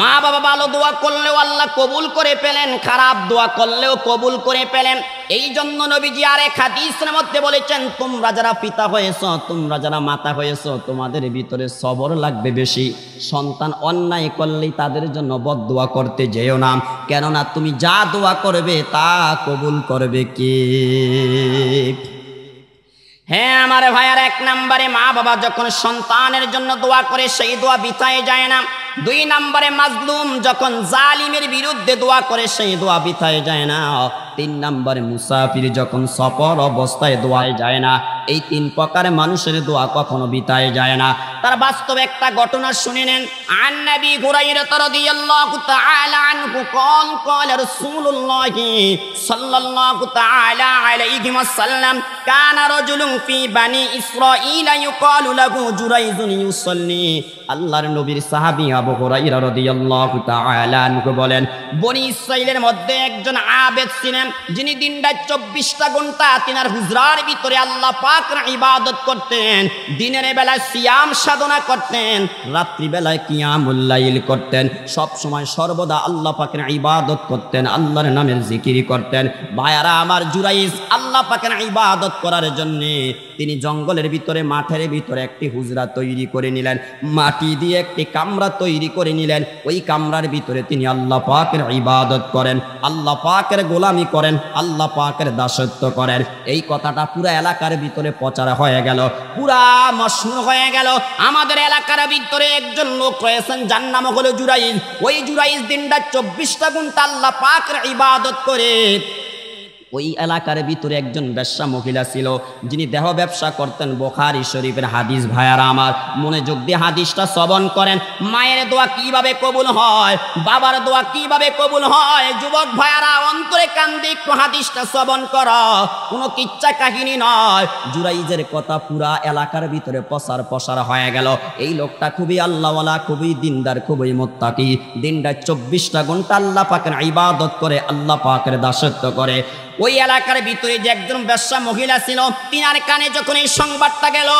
মা বাবা ভালো দোয়া করলেও আল্লাহ কবুল করে পেলেন, খারাপ দোয়া করলেও কবুল করে পেলেন। এই জন্য নবীজি আর এক হাদিসের মধ্যে বলেছেন, তোমরা যারা পিতা হয়েছ, তোমরা যারা মাতা হয়েছ, তোমাদের ভিতরে সবর লাগবে বেশি। সন্তান অন্যায় করলেই তাদের জন্য বদদোয়া করতে যেও না, কেননা তুমি যা দোয়া করবে তা কবুল করবে কে? হ্যাঁ আমার ভাইয়ার, এক নম্বরে মা বাবা যখন সন্তানের জন্য দোয়া করে সেই দোয়া বিতায় যায় না। দুই নম্বরে মাজলুম যখন জালিমের বিরুদ্ধে দোয়া করে সেই দোয়া বিথায় যায় না। তিন নম্বরে মুসাফির যখন সফর অবস্থায় দোয়ায় যায় না। এই তিন প্রকারে মানুষের দোয়া কখনো বিথায় যায় না। তার বাস্তব একটা ঘটনা শুনে নেন। আন নবী হুরাইরা রাদিয়াল্লাহু তাআলা আনহু قال قال رسول الله صلى الله تعالى عليه وسلم كان رجل في بني اسرائيل يقال له جريج يصلي। আল্লাহর নবীর সাহাবী আবু হুরাইরা রাদিয়াল্লাহু তাআলা আনহু বলেন, বনি ইসরাঈলের মধ্যে একজন আবেদ ছিলেন যিনি দিন রাত ২৪টা ঘন্টা তিনার হুজরার ভিতরে আল্লাহ পাকের ইবাদত করতেন। দিনের বেলায় সিয়াম সাধনা করতেন, রাত্রিবেলায় কিয়ামুল লাইল করতেন, সব সময় সর্বদা আল্লাহ পাকের ইবাদত করতেন, আল্লাহর নামের জিকির করতেন। ভাইয়ারা আমার, জুরাইজ আল্লাহ পাকের ইবাদত করার জন্য তিনি জঙ্গলের ভিতরে মাঠের ভিতরে একটি হুজরা তৈরি করে নিলেন, মাটি দিয়ে একটি কামরা তৈরি করে নিলেন। ওই কামরার ভিতরে তিনি আল্লাহ পাকের ইবাদত করেন, আল্লাহ পাকের গোলামি করেন, আল্লাহ পাকের দাসত্ব করেন। এই কথাটা পুরা এলাকার ভিতরে প্রচার হয়ে গেল, পুরা মশহুর হয়ে গেল। আমাদের এলাকার ভিতরে একজন লোক রয়েছেন যার নাম হলো জুরাইজ। ওই জুরাইজ দিনটা ২৪টা ঘন্টা আল্লাহ পাকের ইবাদত করে। ওই এলাকার ভিতরে একজন বেশ্যা মহিলা ছিল যিনি দেহ ব্যবসা করতেন। বুখারী শরীফের হাদিস। ভাইয়ারা আমার, মনোযোগ দিয়ে হাদিসটা শ্রবণ করেন। মায়ের দোয়া কিভাবে কবুল হয়, বাবার দোয়া কিভাবে কবুল হয়। যুবক ভাইয়ারা, অন্তরে কান দিয়ে একটু হাদিসটা শ্রবণ করো, কোনো কিচ্ছা কাহিনী নয়। জুরাইজের কথা পুরা এলাকার ভিতরে প্রচার প্রসার হয়ে গেল। এই লোকটা খুবই আল্লাহওয়ালা, খুবই দিনদার, খুবই মুত্তাকি। দিনটা ২৪টা ঘন্টা আল্লাহ পাকের ইবাদত করে, আল্লাহ পাকের দাসত্ব করে। ওই এলাকার ভিতরে যে একজন বেশ্যা মহিলা ছিল, তিনার কানে যখন এই সংবাদটা গেল,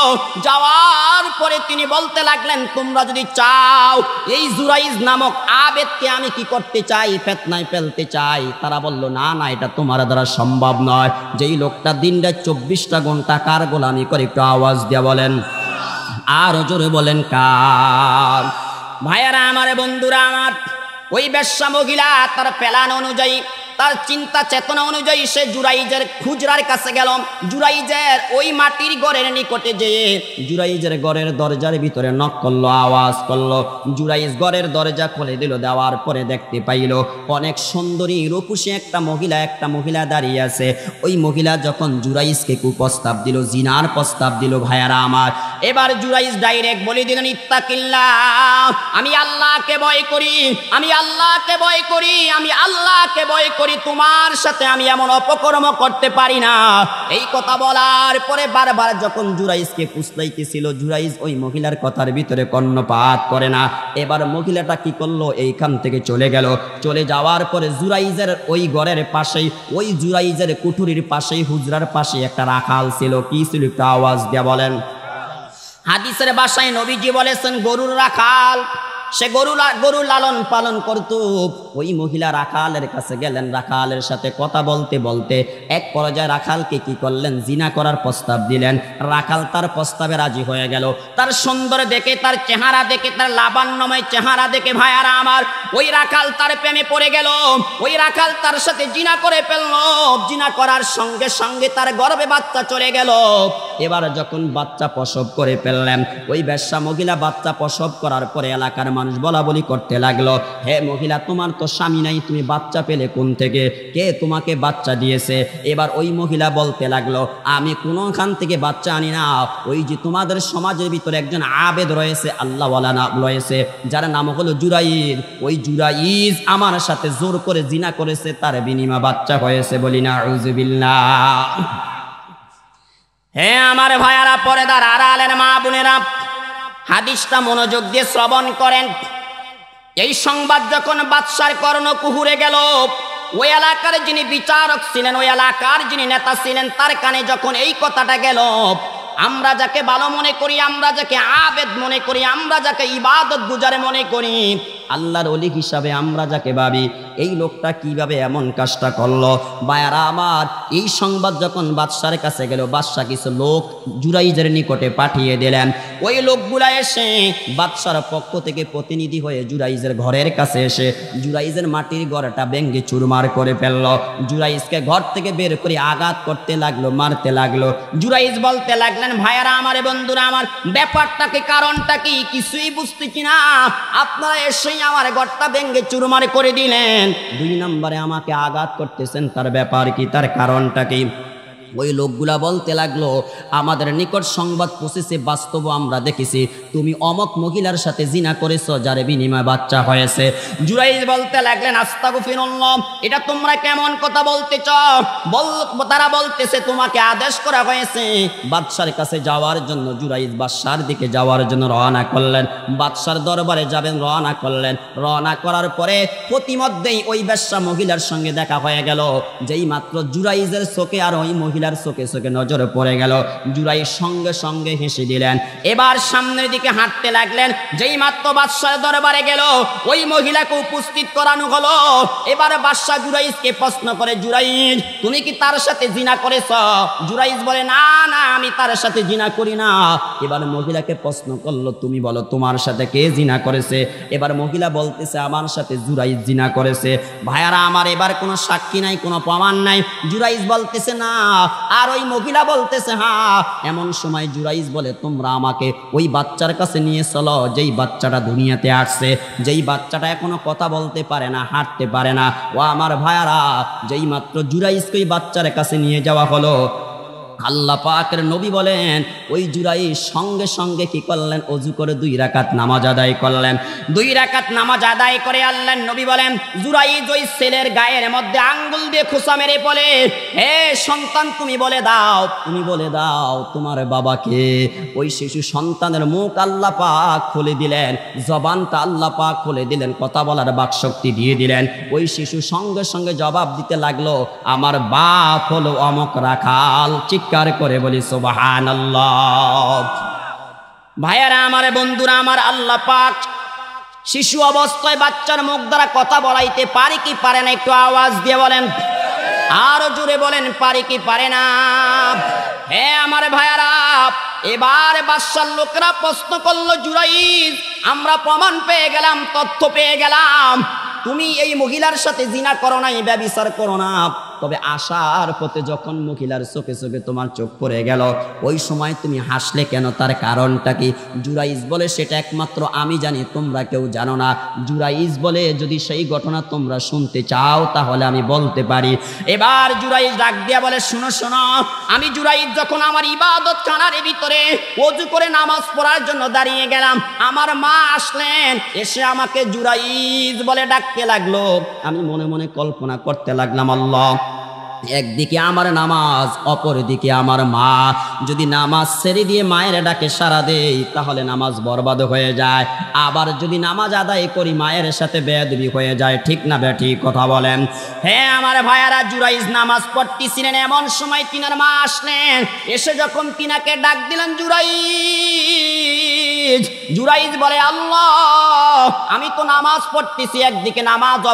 যাওয়ার পরে তিনি বলতে লাগলেন, তোমরা যদি চাও এই জুরাইজ নামক আবেদকে আমি কি করতে চাই, ফেতনায় ফেলতে চাই। তারা বলল, না না, এটা তোমার দ্বারা সম্ভব নয়। যেই লোকটা দিনটা ২৪টা ঘন্টা কার গোলামি করে, একটু আওয়াজ দিয়ে বলেন, আর জোরে বলেন কার? ভাইয়ারা আমার, বন্ধুরা আমার, ওই বেশ্যা মহিলা তার প্ল্যান অনুযায়ী, তার চিন্তা চেতনা অনুযায়ী সে জুরাইজের খুজরার কাছে গেল। জুরাইজের ওই মাটির ঘরের নিকটে যেয়ে জুরাইজের ঘরের দরজার ভিতরে নক করলো, আওয়াজ করলো। জুরাইজ ঘরের দরজা খুলে দিল। দেওয়ার পরে দেখতে পাইল অনেক সুন্দরী রূপসী একটা মহিলা দাঁড়িয়ে আছে। ওই মহিলা যখন জুরাইজকে কুপ্রস্তাব দিল, জিনার প্রস্তাব দিল। ভাইয়ারা আমার, এবার জুরাইজ ডাইরেক্ট বলে দিলেন, ইত্তাকিল্লাহ, আমি আল্লাহকে ভয় করি, আমি আল্লাহকে ভয় করি, আমি আল্লাহকে ভয় করি, তোমার সাথে আমি এমন অপকর্ম করতে পারি না। এই কথা বলার পরে বারবার যখন জুরাইজকে পুষলাইতেছিল, জুরাইজ ওই মহিলার কথার ভিতরে কর্ণপাত করে না। এবার মহিলাটা কি করলো, এইখান থেকে চলে গেল। চলে যাওয়ার পরে জুরাইজের ওই ঘরের পাশেই, ওই জুরাইজের কুঠুরির পাশেই, হুজরার পাশে একটা রাখাল ছিল। কি ছিল, একটা আওয়াজ দিয়ে বলেন। হাদিসের ভাষায় নবীজি বলেছেন, গরুর রাখাল। से गरु लालन पालन करत ओई महिला राखालेर काछे गेलेन राखालेर साथे कथा बोलते बोलते एक पर्याये राखालके कि करलेन जिना करार प्रस्ताव दिलेन राखाल तार प्रस्तावे राजी हये गेल तार सुंदर देखे तार चेहरा देखे तार लावण्यमय चेहरा देखे भाइयारा आमार ओई राखाल तार प्रेमे पड़े गेल ओई राखाल तार साथे जिना करे फेलल जिना करार संगे संगे तार गर्भे बाच्चा चले गेल एबार जखन बाच्चा प्रसव करे फेललेन ओई बेश्या महिला बाच्चा प्रसव करार परे एलाकार মানুষ বলা বলি করতে লাগলো হে মহিলা তোমার তো স্বামী নাই তুমি বাচ্চা পেলে কোন থেকে কে তোমাকে বাচ্চা দিয়েছে এবার ওই মহিলা বলতে লাগলো আমি কোনখান থেকে বাচ্চা আনি না ওই যে তোমাদের সমাজের ভিতরে একজন আবেদ রয়েছে আল্লাহ ওয়ালা নাম রয়েছে যার নাম হলো জুরাইজ ওই জুরাইজ আমার সাথে জোর করে জিনা করেছে তার বিনিময়ে বাচ্চা হয়েছে বলি না আউযুবিল্লাহ হে আমার ভাইরা পর্দার আড়ালের মা বোনেরা हादिसटा मनोयोग दिए श्रवण करें यह संबाद जखन बादशाहर कर्ण कुहुरे गेल ওই এলাকার যিনি বিচারক ছিলেন ওই এলাকার যিনি নেতা ছিলেন তার কানে যখন এই কথাটা গেল আমরা যাকে ভালো মনে করি আমরা যাকে আবেদ মনে করি আমরা যাকে ইবাদত গুজারে মনে করি আল্লাহর ওলি হিসাবে আমরা যাকে ভাবি এই লোকটা কিভাবে এমন কাজটা করলো বায়রা আমার এই সংবাদ যখন বাদশার কাছে গেল বাদশা কিছু লোক জুরাইজের নিকটে পাঠিয়ে দিলেন ওই লোকগুলা এসে বাদশার পক্ষ থেকে প্রতিনিধি হয়ে জুরাইজের ঘরের কাছে এসে জুরাইজের মাটির ঘরটা ভেঙে চুরমার করে ফেলল জুরাইজকে ঘর থেকে বের করে আঘাত করতে লাগলো মারতে লাগলো জুরাইজ বলতে লাগলেন ভাইরা আমার বন্ধুরা আমার ব্যাপারটা কি কারণটা কি কিছুই বুঝতেছি না আপনারা এসে আমার ঘরটা ভেঙে চুরমার করে দিলেন দুই নম্বরে আমাকে আঘাত করতেছেন তার ব্যাপার কি তার কারণটা কি ওই লোকগুলা বলতে লাগলো আমাদের নিকট সংবাদ পৌঁছেছে বাস্তব আমরা দেখেছি তুমি অমক মহিলার সাথে জিনা করেছো যার বিনিময়ে বাচ্চা হয়েছে জুরাইজ বলতে লাগলেন আস্তাগফিরুল্লাহ এটা তোমরা কেমন কথা বলতেছ তারা বলতেছে তোমাকে আদেশ করা হয়েছে বাদশার কাছে যাওয়ার জন্য জুরাইজ বাদশার দিকে যাওয়ার জন্য রওনা করলেন বাদশার দরবারে যাবেন রওনা করলেন রওনা করার পরে প্রতিমধ্যেই ওই বেশ্যা মহিলার সঙ্গে দেখা হয়ে গেল যেই মাত্র জুরাইজের চোখে আর ওই চোখে চোখে নজরে পড়ে গেল জুরাই সঙ্গে সঙ্গে হেসে দিলেন এবার সামনের দিকে হাঁটতে লাগলেন যেই মাত্র বাদশার দরবারে গেল ওই মহিলাকে উপস্থিত করানো হলো এবারে বাদশা জুরাইজকে প্রশ্ন করে জুরাইজ তুমি কি তার সাথে জিনা করেছো জুরাইজ বলে না না আমি তার সাথে জিনা করি না এবারে মহিলাকে প্রশ্ন করলো তুমি বলো তোমার সাথে কে জিনা করেছে এবার মহিলা বলতেছে আমার সাথে জুরাইজ জিনা করেছে ভাইয়ারা আমার এবার কোনো সাক্ষী নাই কোনো প্রমাণ নাই জুরাইজ বলতেছে না আর ওই মহিলা বলতেছে হ্যাঁ এমন সময় জুরাইজ বলে তোমরা আমাকে ওই বাচ্চার কাছে নিয়ে চলো যেই বাচ্চাটা দুনিয়াতে আসছে যেই বাচ্চাটা এখনো কথা বলতে পারে না হাঁটতে পারে না ও আমার ভাইয়ারা যেই মাত্র জুরাইজকে ওই বাচ্চার কাছে নিয়ে যাওয়া হলো আল্লাহ পাকের নবী বলেন ওই জুরাইজ সঙ্গে সঙ্গে কি করলেন ওযু করে দুই রাকাত নামাজ আদায় করলেন দুই রাকাত নামাজ আদায় করে আল্লাহর নবী বলেন জুরাইজ ওই ছেলের গায়ের মধ্যে আঙ্গুল দিয়ে খোঁচা মেরে বলে হে সন্তান তুমি বলে দাও তোমার বাবাকে ওই শিশু সন্তানের মুখ আল্লাহ পাক খুলে দিলেন জবানটা আল্লাহ পাক খুলে দিলেন কথা বলার বাক শক্তি দিয়ে দিলেন ওই শিশু সঙ্গে সঙ্গে জবাব দিতে লাগলো আমার বাপ হলো অমক রাখাল कार करे बोली सुबहानल्लाह भाइयारा आमारे बंधुरा आमार अल्लाह पाक शिशु अवस्थाय बाच्चार मुख द्वारा कथा बोलाइते पारे कि पारे ना एकटु आवाज दिए बोलें आरो जोरे बोलें पारे कि पारे ना हे आमारे भाइयारा এবার বাদশার লোকরা প্রশ্ন করলো জুরাইজ আমরা প্রমাণ পেয়ে গেলাম তথ্য পেয়ে গেলাম তুমি এই মহিলার সাথে জিনা করো না ব্যভিচার করো না তবে আশার পথে যখন মহিলার চোখে চোখে তোমার চোখ পড়ে গেল ওই সময় তুমি হাসলে কেন তার কারণটা কি জুরাইজ বলে সেটা একমাত্র আমি জানি তোমরা কেউ জানো না জুরাইজ বলে যদি সেই ঘটনা তোমরা শুনতে চাও তাহলে আমি বলতে পারি এবার জুরাইজ ডাক দিয়া বলে শোনো শোনো আমি জুরাইজ যখন আমার ইবাদত খানার ভিতরে ওযু করে নামাজ পড়ার জন্য দাঁড়িয়ে গেলাম আমার মা আসলেন এসে আমাকে জুরাইজ বলে ডাকতে লাগলো আমি মনে মনে কল্পনা করতে লাগলাম আল্লাহ একদিকে আমার নামাজ অপরদিকে আমার মা যদি নামাজ ছেড়ে দিয়ে মায়ের ডাকে সাড়া দেই তাহলে নামাজ বরবাদ হয়ে যায় আবার যদি নামাজ আদায় করি মায়ের সাথে বেয়াদবি হয়ে যায় ঠিক না বেঠিক কথা বলেন হ্যাঁ আমার ভাইয়ারা জুরাইজ নামাজ পড়তেছিলেন এমন সময় তিনার মা আসলেন এসে যখন তিনাকে ডাক দিলেন জুরাইজ মনোনিবেশ করলেন নামাজ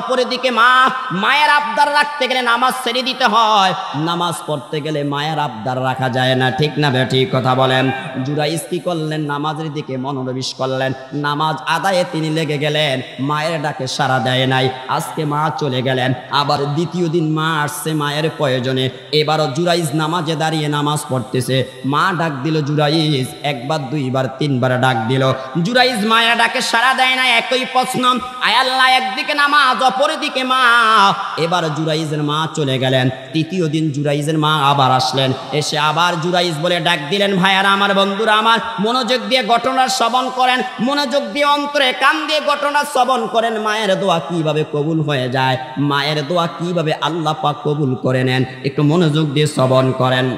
আদায়ে তিনি লেগে গেলেন মায়ের ডাকে সাড়া দেয় নাই আজকে মা চলে গেলেন আবার দ্বিতীয় দিন মা আসছে মায়ের প্রয়োজনে এবারও জুরাইজ নামাজে দাঁড়িয়ে নামাজ পড়তেছে মা ডাক দিল জুরাইজ একবার দুইবার তিনবার ডাক দিল জুরাইজ মায়ের ডাকে সাড়া দেয় না একই প্রশ্ন আয় আল্লাহ একদিকে নামাজ অপরদিকে মা এবার জুরাইজের মা চলে গেলেন তৃতীয় দিন জুরাইজের মা আবার আসলেন এসে আবার জুরাইজ বলে ডাক দিলেন ভাইয়ারা আমার বন্ধুরা আমার মনোযোগ দিয়ে ঘটনার শ্রবণ করেন মনোযোগ দিয়ে অন্তরে কান দিয়ে ঘটনা শ্রবণ করেন মায়ের দোয়া কিভাবে কবুল হয়ে যায় মায়ের দোয়া কিভাবে আল্লাহ পাক কবুল করে নেন একটু মনোযোগ দিয়ে শ্রবণ করেন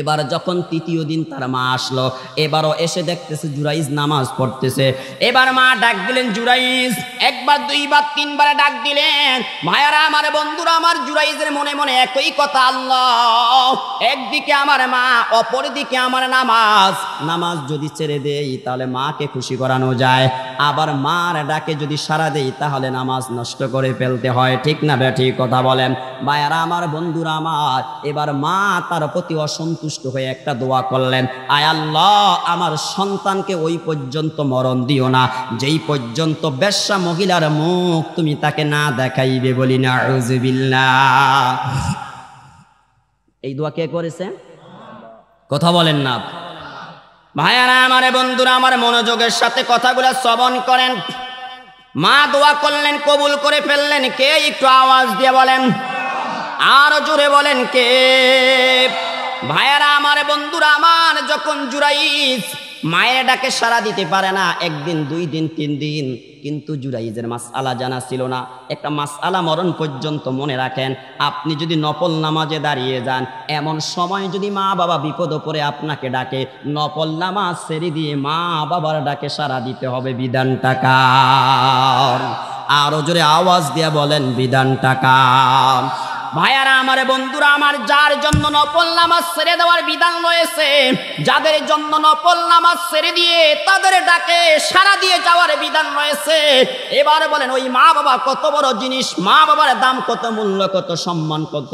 এবার যখন তৃতীয় দিন তার মা আসলো এবারও এসে দেখতেছে জুরাইজ নামাজ পড়তেছে এবার মা ডাক দিলেন জুরাইজ একবার দুইবার তিনবার ডাক দিলেন ভাইয়ারা আমার বন্ধুরা আমার জুরাইজের মনে মনে একই কথা আল্লাহ একদিকে আমার মা অপরদিকে আমার নামাজ নামাজ যদি ছেড়ে দেই তাহলে মাকে খুশি করানো যায় আবার মার ডাকে যদি সাড়া দেই তাহলে নামাজ নষ্ট করে ফেলতে হয় ঠিক না ঠিক কথা বলেন ভাইয়ারা আমার বন্ধুরা আমার এবার মা তার প্রতি অসন্ত তুষ্ট হয়ে একটা দোয়া করলেন আয় আল্লাহ আমার সন্তানকে ওই পর্যন্ত মরণ দিও না যেই পর্যন্ত বেশ্যা মহিলার মুখ তুমি তাকে না দেখাইবে বলি না আউযুবিল্লাহ এই দোয়া কে করেছে কথা বলেন না ভাইয়ারা আমার বন্ধুরা আমার মনোযোগের সাথে কথাগুলো শ্রবণ করেন মা দোয়া করলেন কবুল করে ফেললেন কে একটু আওয়াজ দিয়ে বলেন আর জোরে বলেন কে ভাইয়ারা আমার বন্ধুরা আমার যখন জুরাইজ মায়ের ডাকে সাড়া দিতে পারে না একদিন দুই দিন তিন দিন কিন্তু জুরাইজের মাসআলা জানা ছিল না একটা মাসআলা মরণ পর্যন্ত মনে রাখেন আপনি যদি নফল নামাজে দাঁড়িয়ে যান এমন সময় যদি মা বাবা বিপদ পড়ে আপনাকে ডাকে নফল নামাজ ছেড়ে দিয়ে মা বাবার ডাকে সাড়া দিতে হবে বিধান টাকা আরো জোরে আওয়াজ দিয়া বলেন বিধান টাকা ভাইয়ারা আমার বন্ধুরা আমার যার জন্য নফল নামাজ ছেড়ে দেওয়ার বিধান রয়েছে যাদের জন্য নফল নামাজ ছেড়ে দিয়ে তাদের ডাকে সাড়া দিয়ে যাওয়ার বিধান রয়েছে এবার বলেন ওই মা বাবা কত বড় জিনিস মা বাবার দাম কত মূল্য কত সম্মান কত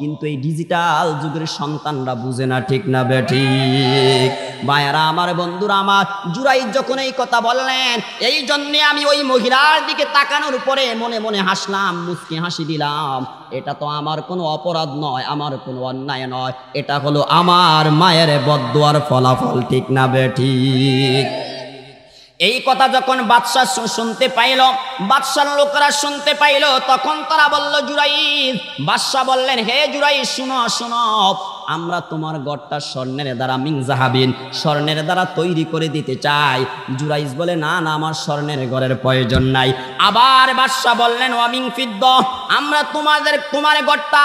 কিন্তু এই ডিজিটাল যুগের সন্তানরা বুঝে না ঠিক না বেঠিক ভাইয়ারা আমার বন্ধুরা আমার জুরাইজ যখন এই কথা বললেন এই জন্যে আমি ওই মহিলার দিকে তাকানোর পরে মনে মনে হাসলাম মুচকি হাসি দিলাম এটা তো আমার কোনো অপরাধ নয় আমার কোনো অন্যায় নয় এটা হলো আমার মায়ের বদদোয়ার ফলাফল ঠিক না বেঠিক এই কথা যখন বাদশা শুনতে পাইল বাদশার লোকেরা শুনতে পাইল তখন তারা বলল জুরাইজ বাদশা বললেন হে জুরাইজ শুনো শুনো আমরা তোমার ঘরটা স্বর্ণের দ্বারা মিংজাহাবিন স্বর্ণের দ্বারা তৈরি করে দিতে চাই জুরাইজ বলে না না আমার স্বর্ণের ঘরের প্রয়োজন নাই আবার বাদশা বললেন ওয়ামিং ফিদ্দা আমরা তোমার ঘরটা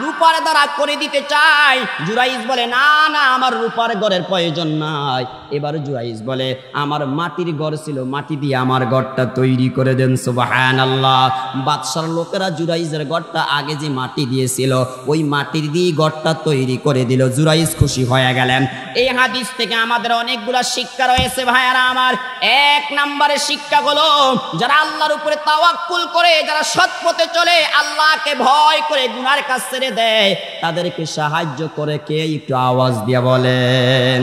রূপার দ্বারা করে দিতে চাই জুরাইজ বলে না না আমার রূপার ঘরের প্রয়োজন নাই এবার জুরাইজ বলে আমার মাটির ঘর ছিল মাটি দিয়ে আমার ঘরটা তৈরি করে দেন সুবহানাল্লাহ বাদশার লোকেরা জুরাইজের ঘরটা আগে যে মাটি দিয়েছিল ওই মাটির দিয়ে ঘরটা তৈরি করে দিল জুরাইজ খুশি হয়ে গেলেন এই হাদিস থেকে আমাদের অনেকগুলা শিক্ষা রয়েছে ভাইয়ারা আমার এক নম্বরে শিক্ষা হলো যারা আল্লাহর উপরে তাওয়াক্কুল করে যারা সৎ পথে চলে আল্লাহকে ভয় করে গুনার কাজ ছেড়ে দেয় তাদেরকে সাহায্য করে কে একটু আওয়াজ দিয়ে বলেন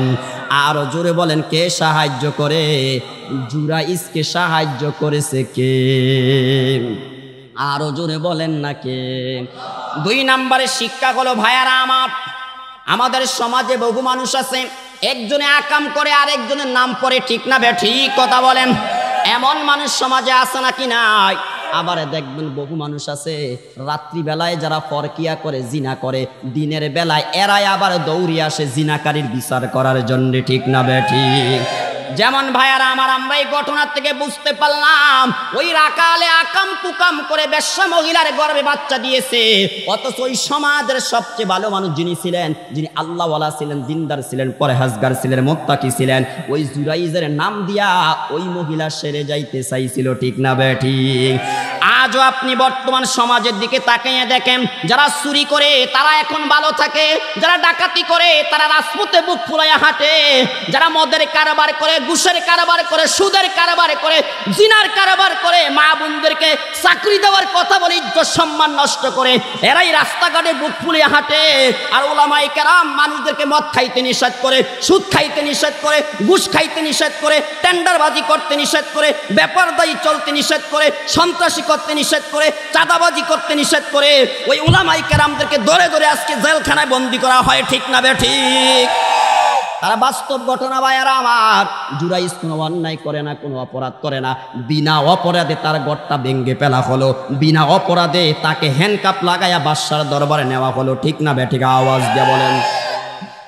আর জোরে বলেন কে সাহায্য করে জুরাইজকে সাহায্য করেছে কে আর জোরে বলেন না কে দুই নম্বরে শিক্ষা হলো ভাইয়ারা আমার আমাদের সমাজে বহু মানুষ আছে একজনে আকাম করে আরেকজনের নাম পড়ে ঠিক না ঠিক কথা বলেন এমন মানুষ সমাজে আছে নাকি নাই আবার দেখবেন বহু মানুষ আছে রাত্রিবেলায় যারা ফরকিয়া করে জিনা করে দিনের বেলায় এরাই আবার দৌড়িয়ে আসে জিনাকারীর বিচার করার জন্য ঠিক না ঠিক যেমন ভাইয়ারা আমার আমরা এই ঘটনা থেকে বুঝতে পারলাম ওই রাকালে আকাম কুকাম করে বেশ্যা মহিলার গর্ভে বাচ্চা দিয়েছে অথচ ওই সমাজের সবচেয়ে ভালো মানুষ যিনি ছিলেন যিনি আল্লাহওয়ালা ছিলেন দিনদার ছিলেন পরহেজগার ছিলেন মুত্তাকি ছিলেন ওই জুরাইজের নাম দিয়া ওই মহিলা সেরে যাইতে চাইছিল ঠিক না বেঠিক আর आज अपनी बर्तमान समाजेर दिके ताकिये देखें जरा चुरी करे तारा एखन भालो थाके, जरा डाकाती करे तारा राजपथे बुक फुलाया हाटे, जरा मदेर कारोबार करे, घुषेर कारोबार करे, सुदेर कारोबार करे, जिनार कारोबार करे, मा बोनदेरके चाकरी देওয়ার কথা বলে इज्जत सम्मान नष्ट करे एराई रास्ताघाटे बुक फुलिয়ে हाटे। और उलामाए केराम मानुषदेरके मद खाइते निषेध करे, सूद खाइते निषेध करे, घुष खाइते निषेध करे, टेंडारबाजी करते निषेध करे, बेपरदायी चलते निषेध करे, सन्त्रासी करते निषेध करे, चाঁদাবাজি करते निषेध करे। ওই উলামায়ে কেরামদেরকে ধরে ধরে আজকে জেলখানায় বন্দী করা হয়, ঠিক না বে ঠিক? তারা বাস্তব ঘটনা ভাইয়ারা আমার, জুরাইজ কোনো অন্যায় করে না, কোনো অপরাধ করে না, বিনা অপরাধে তার গড়টা ভেঙে ফেলা হলো, বিনা অপরাধে তাকে হ্যান্ডকাপ লাগায়া বাদশার দরবারে নেওয়া হলো, ঠিক না বে ঠিক? আওয়াজ দিয়ে বলেন।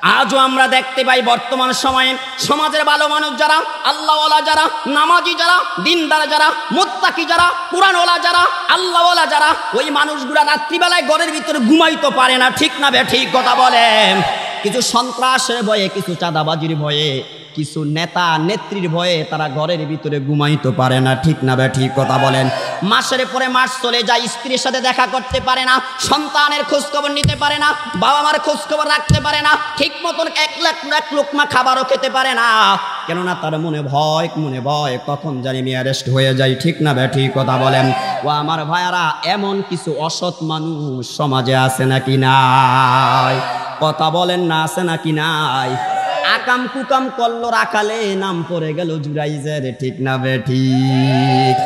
आजो आम्रा देखते पाई बर्तमान समय समाजेर भालो मानुष जारा, आल्लाहवाला जारा, नामाजी जारा, दिनदार जारा, मुत्ताकी जारा, कुरानवाला जारा, आल्लाहवाला जारा, ओई मानुषगुला रात्रिबेलाय घरेर भितरे घुमाइते पारे ना, ठीक ना बे ठीक? कथा बोलेन। किछु सन्त्रासेर भये, किछु चाঁদাबाजिर भये, किछु नेता नेत्रीर भये तारा घरेर भितरे घुमाइते पारे ना, ठीक ना बे ठीक? कथा बोलेन। मासेर परे मास चले जाए, स्त्रीर साथे देखा करते पारे ना, सन्तानेर खोज खबर निते पारे ना, बाबा मार खोज खबर राखते पारे ना, ठीक मतो एक लोकमा खाबारो खेते पारे ना, केनना तार मने भय कखन जानि मी अरेस्ट हये जाए, ठीक ना बे ठीक? कथा बोलेन। ओ आमार भाइयारा, एमन किछु असत् मानुष समाजे आछे नाकि नाइ? कथा बोलेन ना, आछे नाकि नाइ? आकाम कुकाम करलो राखाले, नाम पड़े गेल जुराइजेर, ठीक ना बे ठीक?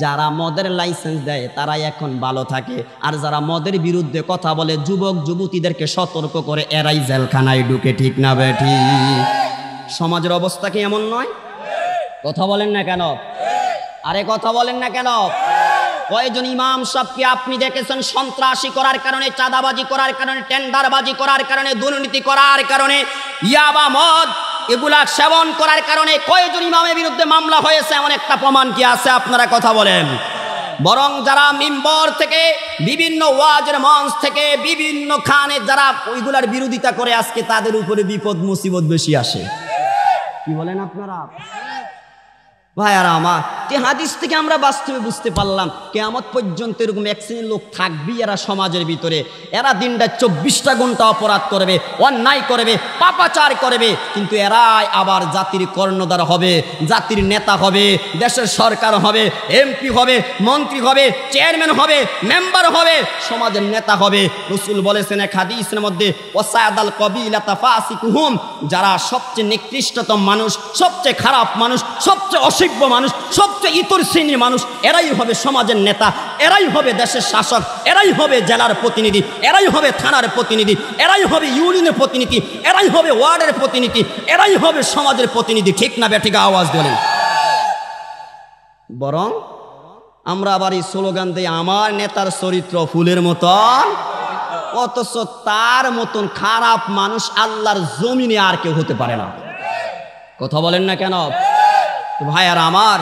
যারা মদের লাইসেন্স দেয় তারাই এখন ভালো থাকে, আর যারা মদের বিরুদ্ধে কথা বলে যুবক যুবতীদেরকে সতর্ক করে এরাই জেলখানায় ঢুকে, ঠিক না বে ঠিক? সমাজের অবস্থা কি এমন নয়? কথা বলেন না কেন? আরে কথা বলেন না কেন? কয়জন ইমাম সাহেবকে আপনি দেখেছেন সন্ত্রাসী করার কারণে, চাঁদাবাজি করার কারণে, টেন্ডারবাজি করার কারণে, দুর্নীতি করার কারণে, ইয়াবা মদ এগুলা সেবন করার কারণে কয়জন ইমামের বিরুদ্ধে মামলা হয়েছে? এমন একটা প্রমাণ কি আছে? আপনারা কথা বলেন। বরং যারা মিম্বর থেকে, বিভিন্ন ওয়াজের মঞ্চ থেকে, বিভিন্ন খানে যারা ওইগুলার বিরোধিতা করে আজকে তাদের উপরে বিপদ মুসিবত বেশি আসে, কি বলেন আপনারা ভাইয়ারা আমার? যে হাদিস থেকে আমরা বাস্তবে বুঝতে পারলাম কিয়ামত পর্যন্ত এরকম এক শ্রেণীর লোক থাকবে এরা সমাজের ভিতরে, এরা দিনটা ২৪টা ঘন্টা অপরাধ করবে, অন্যায় করবে, পাপাচার করবে, কিন্তু এরাই আবার জাতির কর্ণধার হবে, জাতির নেতা হবে, দেশের সরকার হবে, এমপি হবে, মন্ত্রী হবে, চেয়ারম্যান হবে, মেম্বার হবে, সমাজের নেতা হবে। রসুল বলেছেন এক হাদিসের মধ্যে, ওয়াসাদাল কবিলা তাফাসিকুহুম, যারা সবচেয়ে নিকৃষ্টতম মানুষ, সবচেয়ে খারাপ মানুষ, সবচেয়ে অসভ্য মানুষ, সবচেয়ে ইতর শ্রেণীর মানুষ, এরাই হবে সমাজের নেতা, এরাই হবে দেশের শাসক, এরাই হবে জেলার প্রতিনিধি, এরাই হবে থানার প্রতিনিধি, এরাই হবে ইউনিয়নের প্রতিনিধি, এরাই হবে ওয়ার্ডের প্রতিনিধি, এরাই হবে সমাজের প্রতিনিধি, ঠিক না বেঠিক? আওয়াজ বলেন। বরং আমরা আবার এই স্লোগান দিই আমার নেতার চরিত্র ফুলের মতন, অথচ তার মতন খারাপ মানুষ আল্লাহর জমিনে আর কেউ হতে পারে না, কথা বলেন না কেন ভাইয়ারা আমার?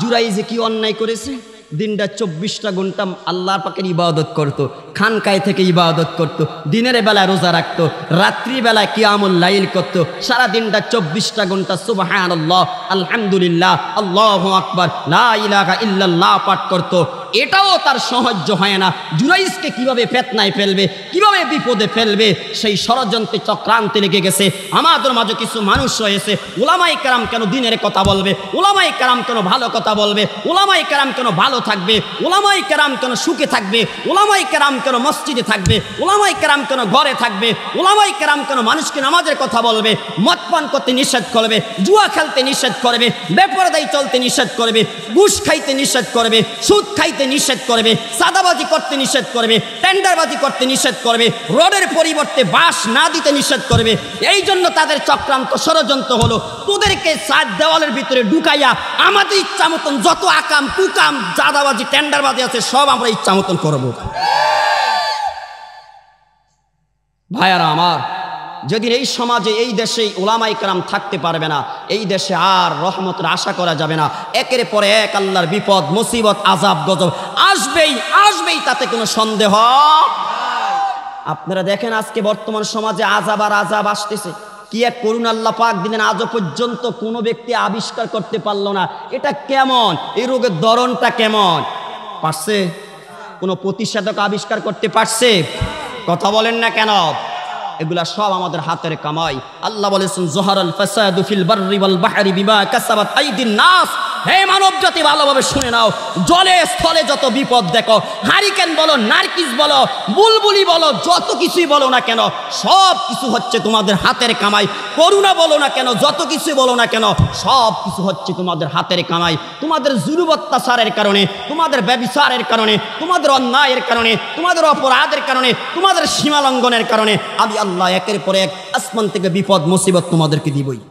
জুরাইজে কি অন্যায় করেছে? দিনটা ২৪টা ঘন্টা আল্লাহর পাকের ইবাদত করতো, খানকায় থেকে ইবাদত করতো, দিনের বেলায় রোজা রাখতো, রাত্রিবেলায় কিয়ামুল লাইল করতো, সারা দিনটা ২৪টা ঘন্টা সুবহানাল্লাহ, আলহামদুলিল্লাহ, আল্লাহু আকবার, লা ইলাহা ইল্লাল্লাহ পাঠ করতো, এটাও তার সহ্য হয় না। জুরাইজকে কিভাবে ফেতনায় ফেলবে, কিভাবে বিপদে ফেলবে সেই ষড়যন্ত্রে চক্রান্তে লেগে গেছে। আমাদের মাঝে কিছু মানুষ রয়েছে, উলামায়ে কেরাম কেন দিনের কথা বলবে, উলামায়ে কেরাম কেন ভালো কথা বলবে, উলামায়ে কেরাম কেন ভালো থাকবে, উলামায়ে কেরাম কেন সুখে থাকবে, উলামায়ে কেরাম কেন মসজিদে থাকবে, উলামায়ে কেরাম কেন ঘরে থাকবে, উলামায়ে কেরাম কেন মানুষকে নামাজের কথা বলবে, মদ পান করতে নিষেধ করবে, জুয়া খেলতে নিষেধ করবে, বেপরদায়ী চলতে নিষেধ করবে, ঘুষ খাইতে নিষেধ করবে, সুদ খাইতে নিষেধ করবে, চাঁদাবাজি করতে নিষেধ করবে, টেন্ডারবাজি করতে নিষেধ করবে, রোডের পরিবর্তে বাস না দিতে নিষেধ করবে। এই জন্য তাদের চক্রান্ত ষড়যন্ত্র হলো তোদেরকে সাত দেওয়ালের ভিতরে ঢুকাইয়া আমাদের ইচ্ছা মতন যত আকাম কুকাম চাঁদাবাজি টেন্ডারবাজি আছে সব আমরা ইচ্ছা মতন করবো। ভাইয়ারা আমার, যেদিন এই সমাজে এই দেশে উলামায়ে কেরাম থাকতে পারবে না, এই দেশে আর রহমতের আশা করা যাবে না। একের পরে এক আল্লাহর বিপদ মুসিবত আযাব গজব আসবেই আসবেই, তাতে কোনো সন্দেহ নাই। আপনারা দেখেন আজকে বর্তমান সমাজে আযাব আর আযাব আসতেছে, কি এক করুণ আল্লাহ পাক দিলেন, আজও পর্যন্ত কোনো ব্যক্তি আবিষ্কার করতে পারলো না এটা কেমন, এই রোগের ধরনটা কেমন। পারছে? কোনো প্রতিষেধক আবিষ্কার করতে পারছে? কথা বলেন না কেন? এগুলা সব আমাদের হাতের কামাই। আল্লাহ বলেছেন যাহারাল ফাসাদু ফিল বাররি ওয়াল বাহরি বিমা কাসাবাত আইদিন নাস। হে মানব জাতি, ভালোভাবে শুনে নাও, জলে স্থলে যত বিপদ দেখো, হারিকেন বলো, নারকিস বলো, বুলবুলি বলো, যত কিছুই বলো না কেন, সব কিছু হচ্ছে তোমাদের হাতের কামাই। করুণা বলো না কেন, যত কিছুই বলো না কেন, সব কিছু হচ্ছে তোমাদের হাতের কামাই। তোমাদের জুলুম অত্যাচারের কারণে, তোমাদের ব্যভিচারের কারণে, তোমাদের অন্যায়ের কারণে, তোমাদের অপরাধের কারণে, তোমাদের সীমালঙ্ঘনের কারণে আমি আল্লাহ একের পর এক আসমান থেকে বিপদ মুসিবত তোমাদেরকে দিবই।